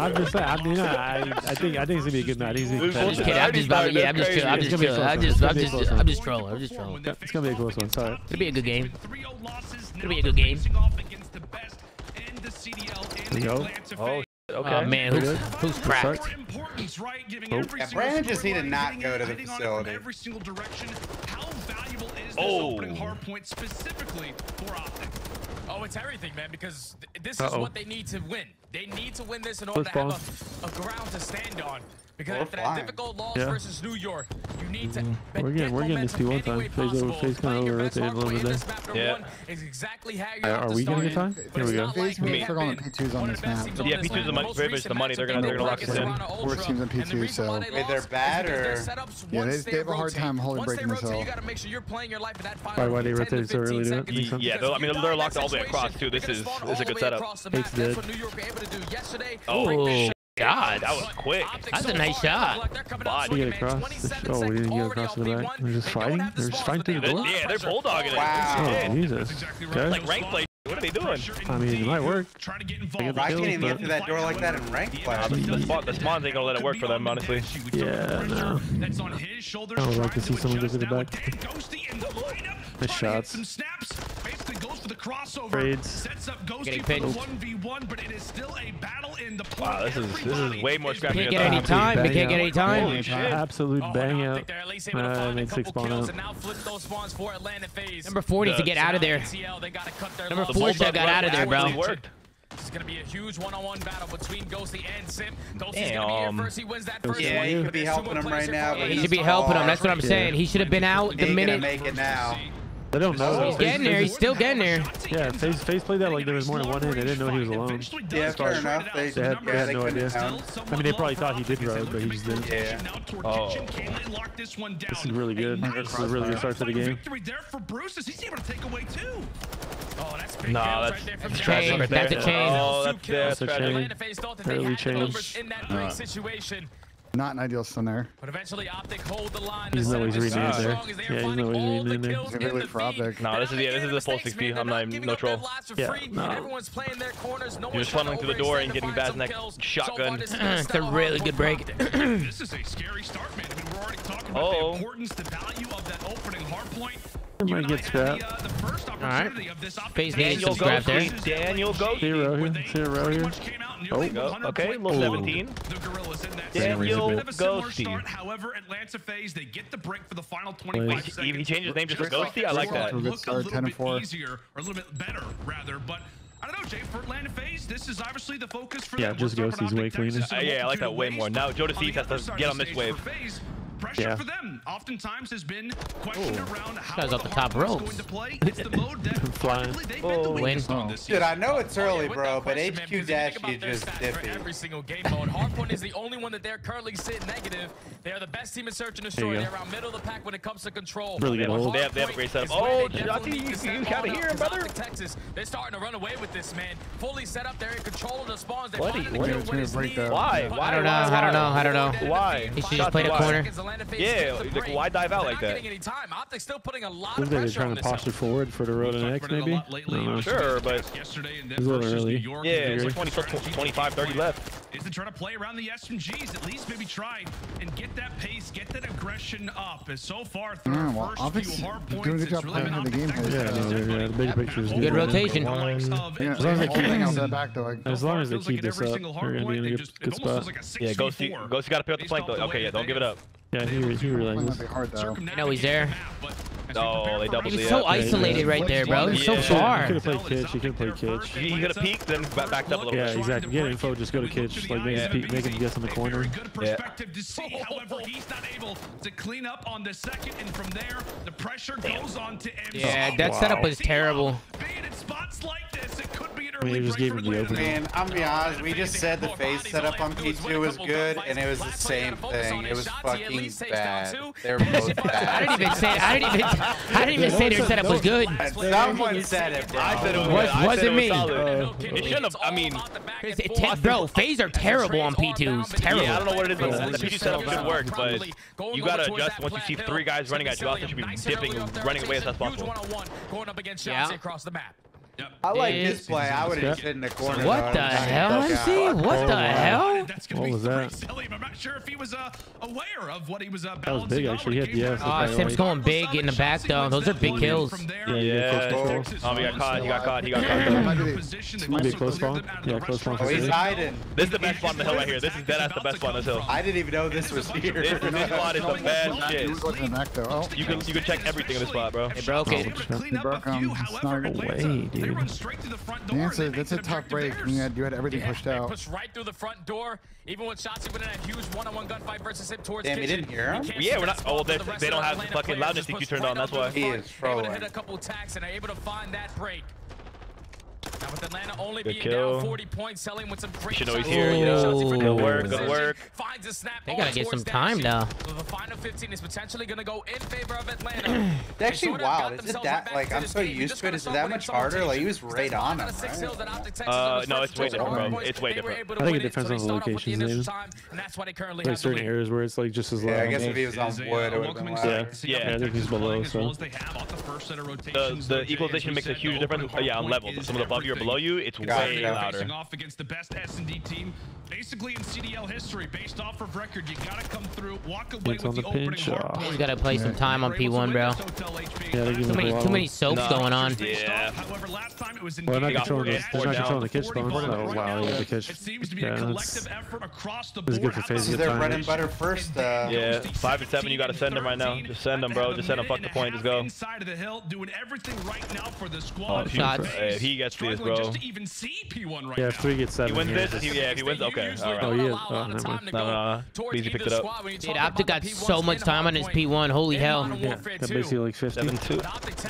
I'm just saying. I mean, I think it's gonna be a good night. I'm just trolling. It's gonna be a close one. Sorry. It's gonna be a good game. There you go. Oh. Okay. Oh man, who's cracked? Yeah, Brandon just need to not go to the facility. Every single direction. How valuable is this opening hard point specifically for Optic? Oh, it's everything, man, because this is what they need to win. They need to win this in order to have a ground to stand on. Because after that difficult loss versus New York, you need to. We're getting this P1 time. FaZe kind of over at the end of the day. Yeah. Are we getting the time? Here we go. FaZe moves for on P2s on this map. Yeah, P2s the money. They're gonna lock us in. Worst teams on P2, so they're bad or yeah, they have a hard time holding breaking this all. By why they rotate so early? Yeah, I mean they're locked all the way across too. This is a good setup. It's good. Oh. God, that was quick. That's a nice shot. We get across. Oh, we didn't get across to the back. We're just fighting. They're just fighting through the door. Yeah, they're bulldogging it. Wow. Oh, Jesus. Okay. Like rank play. What are they doing? I mean, it might work. I can't even get through that door like that in rank play. The spawns ain't gonna let it work for them, honestly. Yeah, no. I would like to see someone go to the back. The shots. Trades. Getting pinned. Wow, this is way more scrappy. Can't get any time. They can't get any time. Absolute bang out. Made 6 spawn out. Number 40 to get out of there. Number 4 shot got out of there, bro. It's gonna be a huge one-on-one battle between Ghosty and Simp. Ghosty's gonna be first. He wins that first. Yeah, he could be helping him right now. He should be helping him. That's what I'm saying. He should have been out the minute. Make it now. They don't know. He's getting there. He's still getting there. Yeah, FaZe played that like there was more than one hit. They didn't know he was alone. Yeah, fair enough. They had no idea. I mean, they probably thought he did road, but he just didn't. Yeah. Oh. This is really good. This is a really good start to the game. Nah, that's tragic right there. That's a change. Oh, that's tragic. Early change. Not an ideal stun there. But eventually Optic hold the line. He's always reading in there. Yeah, he's always reading in there. Really for Optic. No, this is a full 60. I'm not even, no troll. Yeah, no. You're just funneling through the door and getting bad neck shotgun. It's a really good break. This is a scary start, man. I mean, we're already talking about the importance, the value of that opening hard point. I might get scrapped. All right. FaZe Daniel Ghosty there. Daniel Ghosty. Zero here. Oh, okay. 17. Daniel Ghosty. However, Atlanta FaZe, they get the break for the final 25 seconds. He changed his name just to Ghosty. I like that. Look a little bit easier, or a little bit better, rather, but I don't know, Jay, for Atlanta FaZe, this is obviously the focus for them. Yeah, just Ghosty's way cleaner. Yeah, I like that way more. Now, Joe DeCease has to get on this wave. Pressure for them oftentimes has been questioned around how the top rope it's the mode that they've been the weakest on this season. Dude, I know it's early, bro, but HQ Dashy just dipping. Every single game mode. Hardpoint is the only one that they're currently sitting negative. They are the best team in search and destroy. They're around middle of the pack when it comes to control. Really good hold. They have a great setup. Oh, you gotta hear him, brother. Texas, they're starting to run away with this, man. Fully set up, they're in control of the spawns. They're finding the kill when it's needed. Why? I don't know. Why? He should just play the corner. Yeah, like, why dive out like that? Optic's still putting a lot of pressure. They're trying to posture forward for the road to the next, maybe? Sure, but it's a little early. Yeah, it's like 25, 30 left. Is to try to play around the SMGs, at least maybe try and get that pace, get that aggression up. And so far, through first few hard points, it's really been Optic Texas. Yeah, the big picture is good rotation. As long as they keep this up, we're going to be in a good spot. Yeah, Ghosty got to pick up the flank, though. Okay, yeah, don't give it up. Yeah, he realizes. I know he's there. Oh, they doubled. He was so isolated right there, bro. He was so far. He could have played Kitch. He could have peeked, then backed up a little bit. Yeah, exactly. Get info, just go to Kitch. Like, make him guess in the corner. Good perspective to see. However, he's not able to clean up on the second, and from there, the pressure goes on to MC. Yeah, that setup was terrible. We just gave him the opening. Man, I'm gonna be honest. We just said the FaZe setup on P2 was good, and it was the same thing. It was fucking bad. They're both bad. I didn't even say their setup was good. Someone said it, bro. I said it wasn't me. It shouldn't have. I mean, bro, FaZe are terrible on P2s. Terrible. Yeah, I don't know what it is, but the P2 setup should work. But you gotta adjust once you see 3 guys running at you. You should be dipping, running away as fast as possible. Going up against Shotzzy across the map. Yep. I like this play. I would have sit in the corner. So what the hell, MC? What the hell? That's gonna be pretty silly. I'm not sure if he was aware of what he was balancing. That was big, actually. He had the ass. Simp's going big in the back, though. Those are big kills. Yeah. Oh, he got caught. He got caught. He got caught. Might be a close one. Yeah, close one. Oh, he's hiding. This is the best one on the hill right here. This is dead ass the best one on this hill. I didn't even know this was here. This spot is the best shit. You can check everything in this spot, bro. It broke it. It broke him. It's not a way, dude. Dancer, that's a tough break. You had everything pushed out. Pushed right through the front door. Even with Shotzzy winning that huge one-on-one gunfight versus him towards Kitchen. Damn, he didn't hear him? Yeah, we're not. Oh, they don't have the fucking loudness you turned on. That's why. He is trolling. Hit a couple tacks and are able to find that break. Now with Atlanta only being down 40 points, Cellium with some great shots. Good work. Finds a snap. They gotta get some time now. So the final 15 is potentially gonna go in favor of Atlanta. Actually, wow, is it that like I'm so used to it? Is that much harder? Like he was right on him. Right? No, it's way different, bro. It's way different. I think it depends on the location. There's certain areas where it's like just as loud. Yeah, I guess if he was on wood, it would have been loud. Yeah, he's below. So the equalization makes a huge difference. Yeah, on level. Some of the above you or below you, it's way louder. Facing off against the best S&D team, basically in CDL history, based off of record, you gotta come through, walk away with the opening hard point. You gotta play some time on P1, bro. Yeah, too many soaps going on. Yeah. However, last time it was in not controlling the kitchen. Oh, wow, yeah, the kitchen. It seems to be a collective effort across the board. This is their bread and butter first. Yeah, 5 and 7, you gotta send them right now. Just send them, bro. Just send them. Fuck the point. Just go. Inside of the hill, doing everything right now for the squad. If he gets this, bro. Just to even see P1 right now. Yeah, if 3 gets 7. He wins this. Yeah, if he wins, okay. All right. Oh, he is. Oh, never mind. No. Easy picked it up. Dude, Optic got so much time on his P1. Holy hell. Yeah, that basically like 15.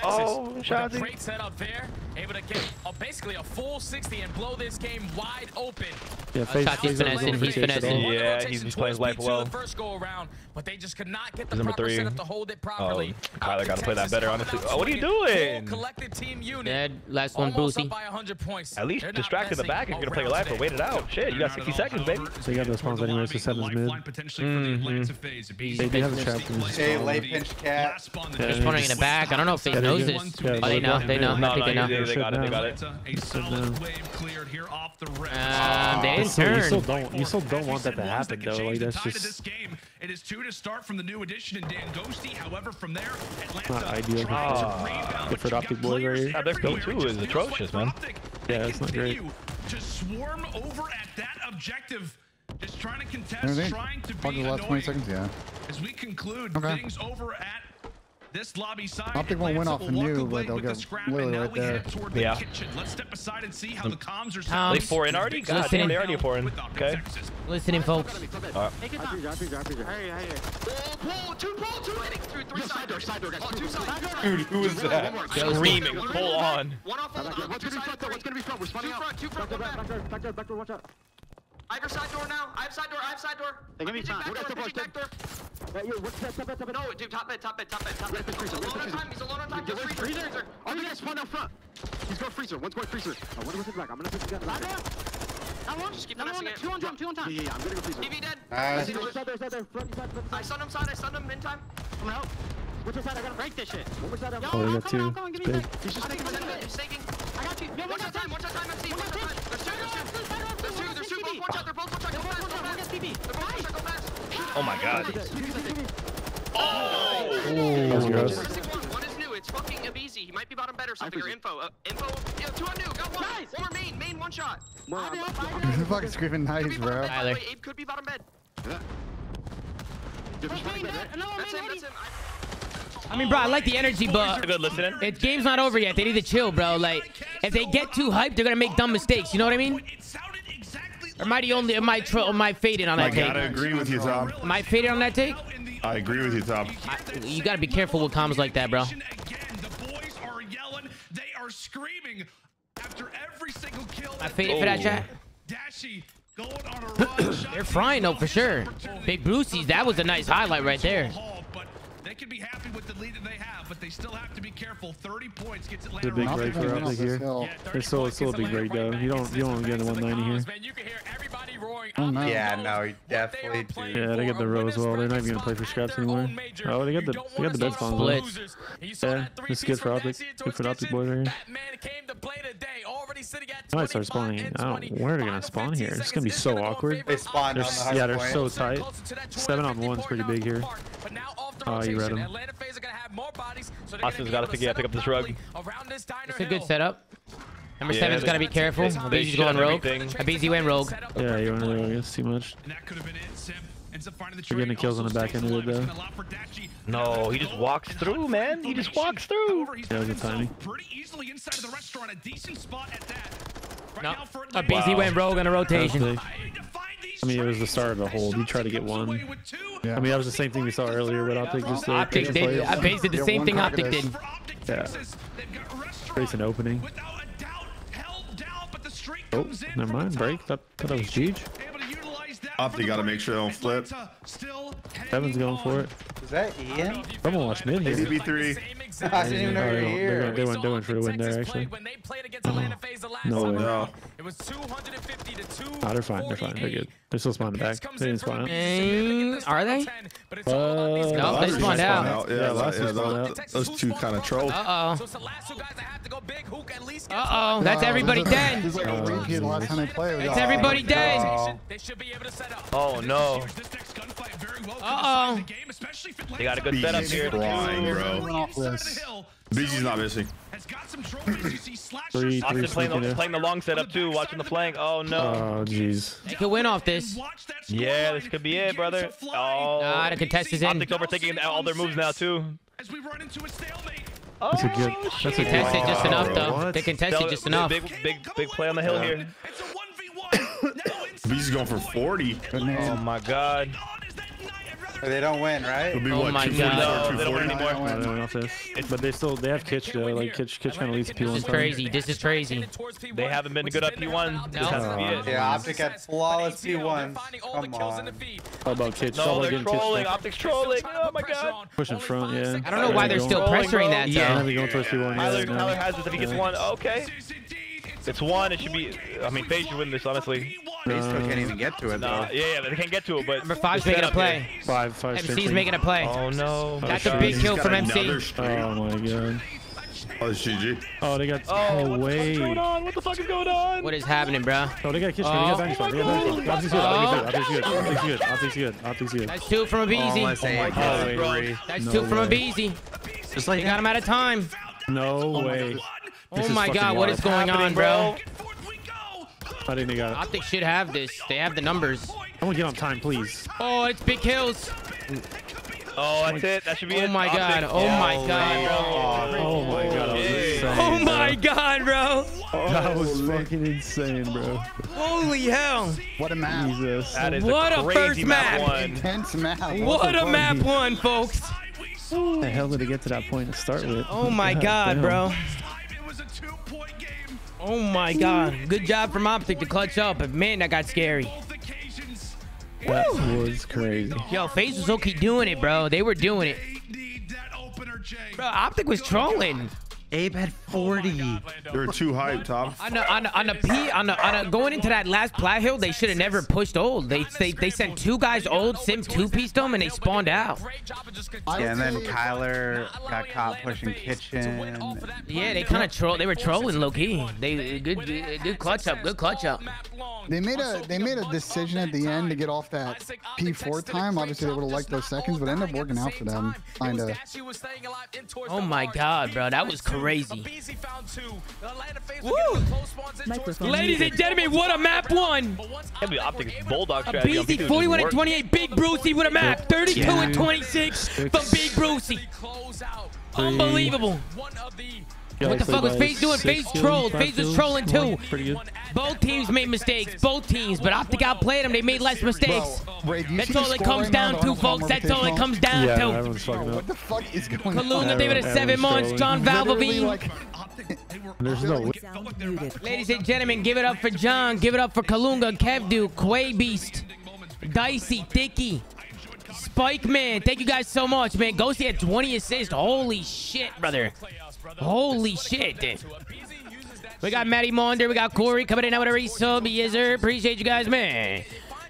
Oh, Shotzzy. Great setup there. Able to get basically a full 60 and blow this game wide open. Yeah, Shotzzy's finessing. He's finessing. Yeah, he's playing life well. First go around, but they just could not get the proper setup to hold it properly. Kyler got to play that better, honestly. Oh, what are you doing? Collective team unit. Dead. Last one, Boosie. Points. At least distract in the back if you're going to play your life, but wait it out. Shit, you got 60 seconds, baby. So you got those ones anyway, so 7's mid. They do have a trap. Hey, late pinch cat. They're spawning in the back. I don't know if they know this. Oh, they know. They know. I think they know. They got it. They got it. They turned. You still don't want that to happen, though. Like, that's just... It is 2 to start from the new edition and Dan Ghosty. However, from there, Atlanta ideal. Good for Optic boy right here. Their go-to is atrocious, man. Yeah, it's not great. Just swarm over at that objective. Just trying to contest, trying to be annoying. 20 seconds, yeah. As we conclude, things over at this lobby side. Optic won't win off the new, but they'll get literally right there. Yeah. Let's step aside and see how the comms are sounding. They 4 in already? God, they already 4 in. Okay. Listening, folks. Take your time. Hey. Pull, two landing through 3 side door, guys. Dude, who is that? Screaming, full on. One off, what's gonna be front though? What's gonna be front? We're spawning out. Back door, watch out. I have side door now. I have side door. They're gonna be back door. No, dude, top mid. He's alone on time. Freezer. Oh, you guys spawned out front. He's going freezer. One's going freezer. One was it back. I'm gonna put you guys back. Just keep finessing it. 2 on time. Yeah, I'm gonna go freezer. DV dead. I stunned him side. I stunned him in time. I'm gonna help. Which side? I gotta break this shit. What was that? I'm coming. Give me a sec. He's just taking. I got you. Watch out time. MC. There's two. Both watch out. They're both watch out. Go fast. Oh my god. Oh. That was gross. One is new. It's fucking Abezy. He might be bottom better. So your info. Yeah, 2 on new. Got 1. Nice. Or main 1 shot. You're fucking screaming nice, bro. Abe could be bottom bed. That's him. I mean, bro, I like the energy, but the game's not over yet. They need to chill, bro. Like, if they get too hyped, they're gonna make dumb mistakes. You know what I mean? Or am I faded on that take? I gotta agree with you, Tom. Am I faded on that take? I agree with you, Tom. You gotta be careful with comms like that, bro. Again, the boys are yelling. They are screaming after every single kill. I faded for that chat. Dashy. Going on a run. They're frying though for sure. Big Brucey's, that was a nice highlight right there. They could be happy with the lead that they have, but they still have to be careful. 30 points gets Atlanta. The big right there up here. Yeah, it's still a big break though. You don't get a 190 here. Man, you can hear everybody roaring. Yeah, no, definitely. Yeah, they got the row as well. They're not even gonna play for scraps anymore. Oh, they got the best on blitz. Yeah, this is good for Optic. Good for Optic boy right here. I might start spawning. I don't know where they're gonna spawn here. It's gonna be so awkward. They spawned on the high. Yeah, they're so tight. 7-on-1's pretty big here. Oh, you read him. Austin's gotta pick up this rug. It's a good setup. Number 7's gotta be careful. Abezy's going rogue. Abezy went rogue. Yeah, you went rogue. That's too much. We're getting the kills on the back end of it though. No, he just walks through, man. He just walks through. Yeah, good timing. No, Abezy went rogue on a rotation. I mean, it was the start of the hold. He tried to get one. Yeah. I mean, that was the same thing we saw earlier with Optic. Just Optic did. Abezy did the same thing Optic did. Yeah. There's an opening. Oh, never mind. Break. Thought that was Jeej. Optic got to make sure they don't flip. Evan's going for it. Is that Ian? Someone watched mid here. ADB3. I didn't even know you were here. They went doing for the win there, actually. No way. No. Oh, they're fine. They're fine. They're good. They're still spawning back. They didn't spawn out. Are they? No, they spawned out. Yeah, last one spawned out. Those two kind of trolls. Uh-oh. That's everybody dead. That's everybody dead. Oh, no. Uh-oh. They got a good setup here. BG's not missing. Austin playing the long setup too, watching the flank. Oh no. Oh jeez. They could win off this. Yeah, this could be it, brother. Oh. Nah, the contest is in. Optic's overtaking all their moves now too. Oh, that's a good. Contested just enough though. They contested just enough. Big play on the hill here. BG's going for 40. Oh my god. They don't win, right? It'll be oh what, my god. No, they don't win anymore. But they have Kitch though. Like Kitch kind of leads P1. This is crazy. This is crazy. They haven't been good at P1. This has to be it. Yeah, Optic had flawless P1. Come on. How about Kitch? No, they're trolling. Optic's trolling. Oh my god. Push in front, yeah. I don't know why they're still pressuring that. Yeah, they're going towards P1. Tyler has this if he gets one. Okay. It's one. It should be. I mean, FaZe should win this, honestly. They still can't even get to it, though. Yeah, they can't get to it, but... Number 5's making a play. MC's making a play. Oh, no. That's a big kill from MC. Oh, my God. Oh, it's GG. Oh, they got... Oh, wait. What the fuck is going on? What is happening, bro? Oh, they got Kitchen. They got Vanishfall. Optic's good. Optic's good. That's two from Abezy. That's two from Abezy. They got him out of time. No way. Oh, my God. What is going on, bro? I think they got it. Optic should have this. They have the numbers. I want to get on time, please. Oh, it's big kills. Oh, that's it. That should be it. Oh, my God. Oh, my God, bro. Oh, my God. Oh, my God, bro. That was fucking insane, bro. Holy hell. What a map. Jesus. That is a first map. Intense map. What a map one, folks. How the hell did it get to that point to start with? Oh, my God, bro. Oh my god. Good job from Optic to clutch up, but man, that got scary. That was crazy. Yo, FaZe was okay doing it, bro. They were doing it. Bro, Optic was trolling. Abe had 40. They were too hyped, Tom. On a going into that last plat hill, they should have never pushed old. They sent two guys old, Simp two-pieced them, and they spawned out. Yeah, and then Kyler got caught pushing Kitchen. Yeah, they kind of troll. They were trolling low-key. They good clutch up. Good clutch up. They made a decision at the end to get off that P4 time. Obviously, they would have liked those seconds, but it ended up working out for them. Kinda. Oh my god, bro, that was crazy. Crazy. Woo. Ladies and gentlemen, what a map one. Abezy 41 and 28, Big Brucey with a map. 32 and 26 from Big Brucey. Unbelievable. What the fuck was FaZe doing? FaZe trolled. FaZe was trolling too. Both teams made mistakes. Both teams, but Optic outplayed them. They made less mistakes. That's all it comes down to, folks. That's all it comes down to. What the fuck is going on? Kaluna, they were 7 months. John Valvovine. Ladies and gentlemen, give it up for John. Give it up for Kalunga, Kevdu, Quay Beast, Dicey, Dicky, Spike, man. Thank you guys so much, man. Ghosty had 20 assists. Holy shit, brother. Holy shit, dude. We got Matty Maunder. We got Corey coming in now with a resub. Yes, sir. Appreciate you guys, man.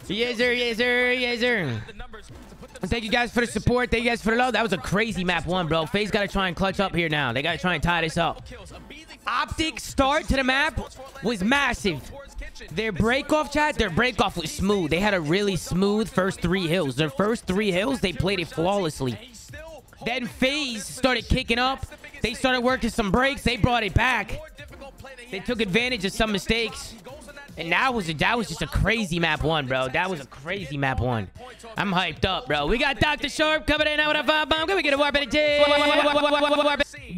Yes, sir. Yes, sir. Yes, sir. Thank you guys for the support. Thank you guys for the love. That was a crazy map one, bro. FaZe got to try and clutch up here now. They got to try and tie this up. Optic start to the map was massive. Their breakoff, chat, their breakoff was smooth. They had a really smooth first three hills. Their first three hills, they played it flawlessly. Then FaZe started kicking up. They started working some breaks. They brought it back. They took advantage of some mistakes. And that was just a crazy map one, bro. That was a crazy map one. I'm hyped up, bro. We got Dr. Sharp coming in now with a 5-bomb. Can we get a warp in the day?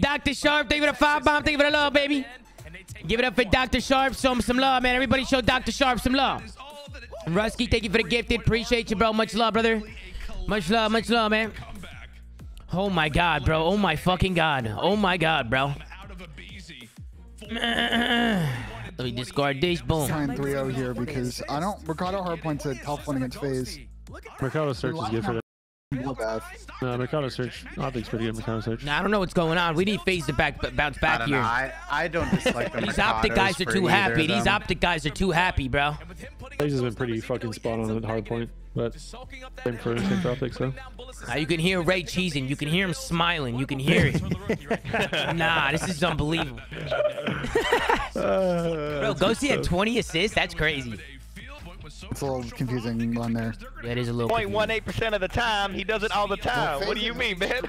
Dr. Sharp, thank you for the 5-bomb. Thank you for the love, baby. Give it up for Dr. Sharp. Show him some love, man. Everybody show Dr. Sharp some love. Rusky, thank you for the gifted. Appreciate you, bro. Much love, brother. Much love, man. Oh, my God, bro. Oh, my fucking God. Oh, my God, bro. Let me discard this. Boom. Sign 3-0 here because I don't. Mercado hardpoint's a tough one against FaZe. Mercado search is good for that. No, Mercado search. I think it's pretty good. Mercado search. Nah, I don't know what's going on. We need FaZe to bounce back here. I don't dislike them. These Optic guys are too happy. These Optic guys are too happy, bro. FaZe has been pretty fucking spot on at hardpoint, but same for Optic, so. You can hear Ray cheesing. You can hear him smiling. You can hear it. Nah, this is unbelievable. Bro, Ghosty had 20 assists. That's crazy. It's a little confusing one there. That is a little. 0.18% of the time, he does it all the time. What do you mean, man?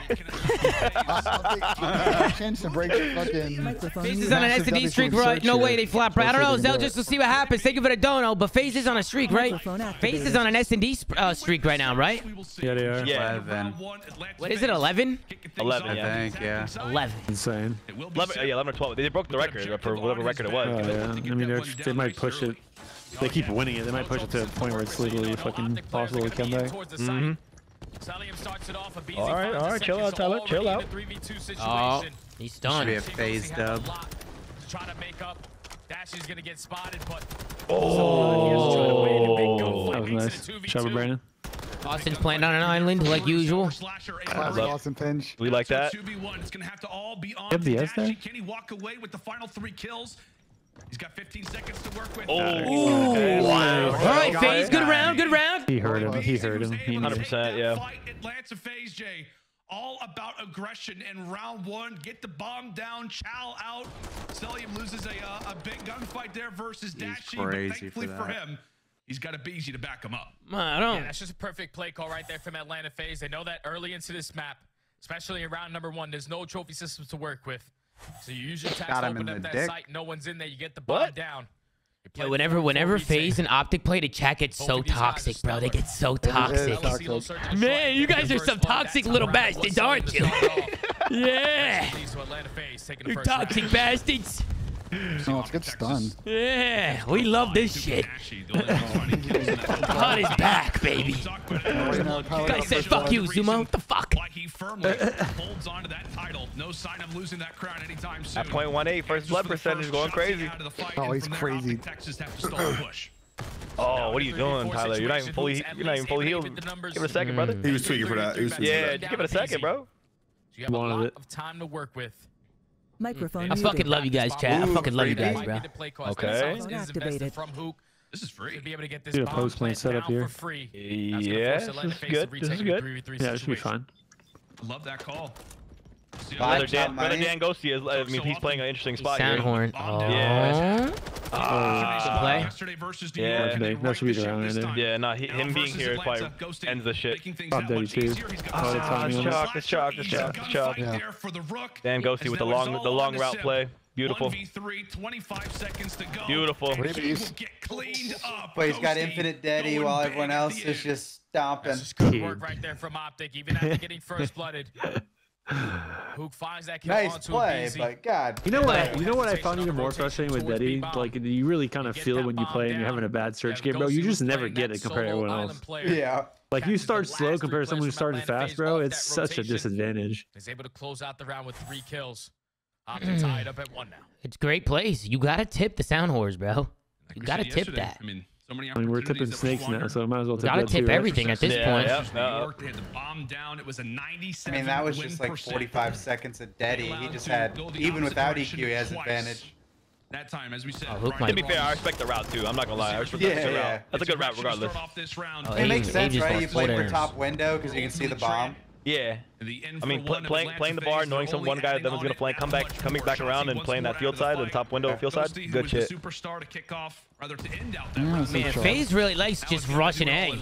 Chance to break fucking. FaZe is on an S&D streak, right? No way they flop, right? I don't know, Zell. Just to see what happens. Thank you for the dono, but FaZe is on a streak, right? FaZe is on an S&D streak right now, right? Yeah, they are. Yeah. 11. What is it? 11? 11. I think, yeah. 11. Insane. 11, yeah, 11 or 12. They broke the record for whatever record it was. Oh, yeah. I mean, they might push it. They keep winning it. They might push it to a point where it's legally fucking possible to come back. Mm-hmm. All right, chill out, Tyler. Chill out. Oh, he's done. Should be a FaZe dub. Oh, that was nice. Trevor Brandon. Austin's playing on an island like usual. Austin Pinch. We like that. FDS there. Can he walk away with the final 3 kills? He's got 15 seconds to work with. Oh, okay. Wow. All right, FaZe, good round, good round. He heard him. He heard him. 100%, yeah. Fight Atlanta FaZe, Jay. All about aggression in round one. Get the bomb down, Chow out. Cellium loses a big gunfight there versus Dashy, but thankfully for him, he's got Abezy to back him up. I don't. Yeah, that's just a perfect play call right there from Atlanta FaZe. They know that early into this map, especially in round number 1, there's no trophy system to work with. So you use your task, open up that site, no one's in there, you get the bomb down. Yeah, whenever FaZe and Optic play, the chat gets so toxic, bro. They get so toxic. Man, you guys are some toxic little bastards, aren't you? Yeah. You toxic bastards. No, let's get stunned. Yeah, we love this shit. Cut his back, baby. Guy said, "Fuck you, Zumo." What the fuck? At 0.18, first blood percentage going crazy. Oh, he's crazy. Oh, what are you doing, Tyler? You're not even fully healed. Give it a second, brother. He was tweaking for that. Yeah, just give it a second, bro. You have a lot of time to work with. Microphone. I fucking love you guys, chat. I fucking love you guys, bro. Okay. Activated. From Huke. This is free. Be able to get this post plane set up here. Yeah, this is good. This is good. Yeah, it should be fine. Love that call. Brother Dan Ghosty is. I mean, he's playing an interesting spot here. Soundhorn. Yeah. Play. Yeah. That should be the round. Yeah. Nah. Him being here probably ends the shit. It's chalk. Dan Ghosty with the long route play. Beautiful. 25 seconds to go. Beautiful. But he's got infinite deadly while everyone else is just stomping. Good work right there from Optic, even after getting first blooded. Huke finds that kill nice onto play, Abezy. But God, you know what I found even more frustrating with Deddy? Like, you really kind of feel it when you play and you're having a bad search game, bro. You just never get it compared to everyone else. Yeah. Like, you start slow compared to someone who started fast, bro. It's such a disadvantage. He's able to close out the round with 3 kills. Optic tied up at 1 now. It's great plays. You gotta tip the Soundhorns, bro. You gotta tip that. I mean, So many opportunities. I mean, we're tipping snakes now, so I might as well tip. Gotta tip everything at this point. They had the bomb down. It was a 97. I mean, that was just like 45 seconds of dead. He just had, even without EQ, he has advantage. That time, as we said, to be fair, I respect the route too. I'm not gonna lie, I respect the route. That's a good route regardless. It makes sense, right? You play for top window because you can see the bomb. Yeah. I mean, playing the bar, knowing some one guy that was gonna flank, coming back around and playing that field side, and top window field side, good shit. Man, FaZe really likes just rushing A.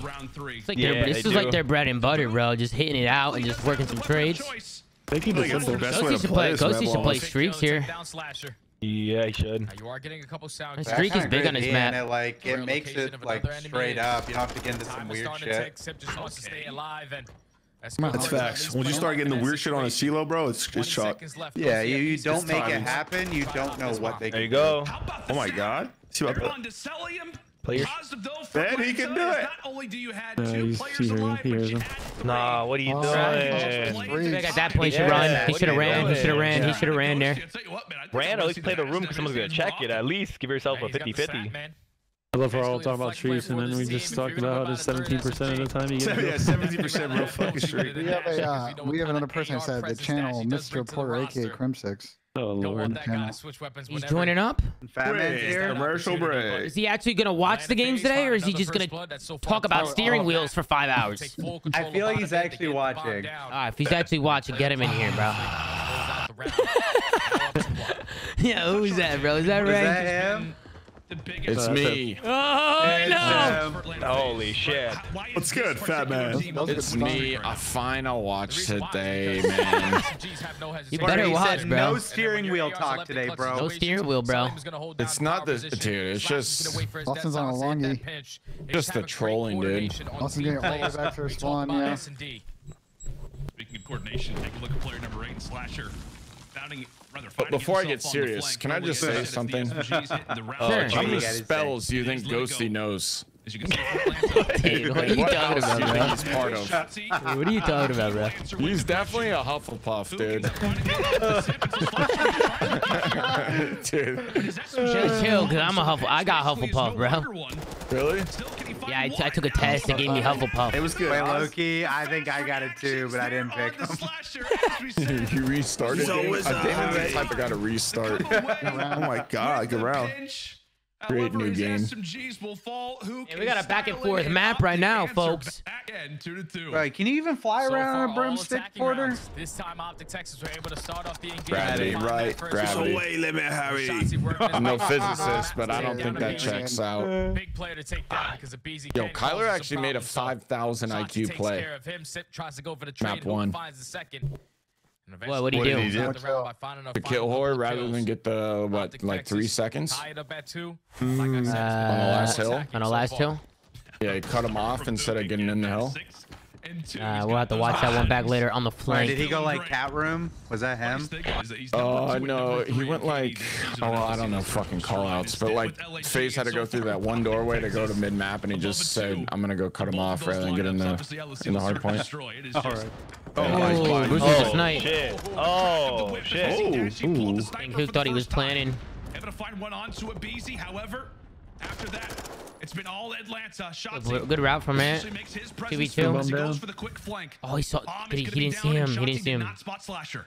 This is like their bread and butter, bro. Just hitting it out and just working some trades. Ghosty should play streaks here. Yeah, he should. You are getting a couple sound. Streak is big on his map. It, like, it makes it like straight up. You don't have to get into some weird shit. That's facts. Once you start getting the weird shit on a silo, bro, it's chalk. Yeah, you don't make it happen. You don't know what they can do. There you go. Oh my god. See what Then he can do it. Nah, what are you doing? At that point, he should run. He should have ran. He should have ran. He should have ran there. Ran, or at least play the room because someone's gonna check it. At least give yourself a 50-50. I love how we're all talking about streaks, and then we just talked about how it's 17% of the time you get. Yeah, 17% real fucking streak. We have another person that said the channel, Mr. Porter, aka CRIMSIX. Oh, Lord. He's joining up. Commercial break. Is he actually going to watch the games today, or is he just going to talk about steering wheels for 5 hours? I feel like he's actually watching. If he's actually watching, get him in here, bro. Yeah, who's that, bro? Is that right? Is that him? It's me. Oh, no. Holy shit. What's good, fat man? It's me. A final watch today, man. You better watch, bro. No steering wheel talk today, bro. No steering wheel, bro. It's not this, dude. It's just... Austin's on a longie. Just the trolling, dude. Austin getting all the way back to her spawn, yeah. Speaking of coordination, take a look at player number 8, Slasher. But before I get serious, can I just say something? How many spells do you think Ghosty knows? Dude, what are you talking about, bro? He's part of. What are you talking about, bro? He's definitely a Hufflepuff, dude. Dude. Chill, chill, cause I'm a Hufflepuff. I got Hufflepuff, bro. Really? Yeah, I took a test and gave me Hufflepuff. It was good. Wait, Loki, I think I got it too, but I didn't pick him. You restarted. Damn, I forgot to restart. Oh my god, good round. Great new game. We got a back and forth map right now, folks. Right, can you even fly around a broomstick, Porter? This time, Optic Texas were able to start off the engagement. Gravity, right? Gravity. Away, limit, Harry. I'm no physicist, but I don't think that checks out. Big player to take down because Abezy. Yo, Kyler actually made a 5,000 IQ play. Map 1. Well, what do you do? To kill whore rather than get the, what, like 3 seconds? On the last hill? On the last hill? Yeah, he cut him off instead of getting in the hill. We'll have to watch that one back later on the flank. Did he go like cat room? Was that him? No, he went like, oh, I don't know, fucking call outs, but like FaZe had to go through that one doorway to go to mid map, and he just said, I'm gonna go cut him off rather than get in the hard point. All right. Oh nice. Oh shit. Ooh. I think Huke thought he was planning. Able to find one onto Abezy, however, after that, it's been all Atlanta. Shotzzy. Good route from it. 2v2. Oh, he saw. He didn't see him. He didn't see him.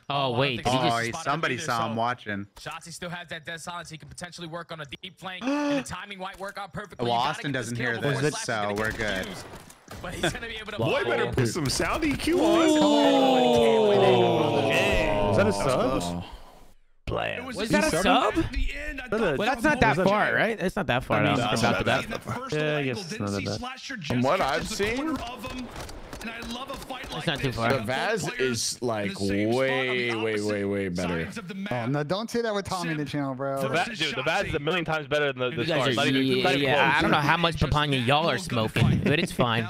Oh wait. Oh, somebody saw him watching. Shotzzy still has that dead silence. He can potentially work on a deep flank. The timing might work out perfectly. Well, Austin doesn't hear this, so we're good. But he's gonna be able to Boy better put some sound EQ on. Is that a sub? Was that a sub? Well, that's not that far, right? It's not that far. Yeah, I guess it's not that bad. From what I've seen, it's not too far. The Vaz is like way better. Oh, no, don't say that with Tommy in the channel, bro. Dude, the Vaz is 1,000,000 times better than the Star. Yeah, I don't know how much Papanya y'all are smoking, but it's fine.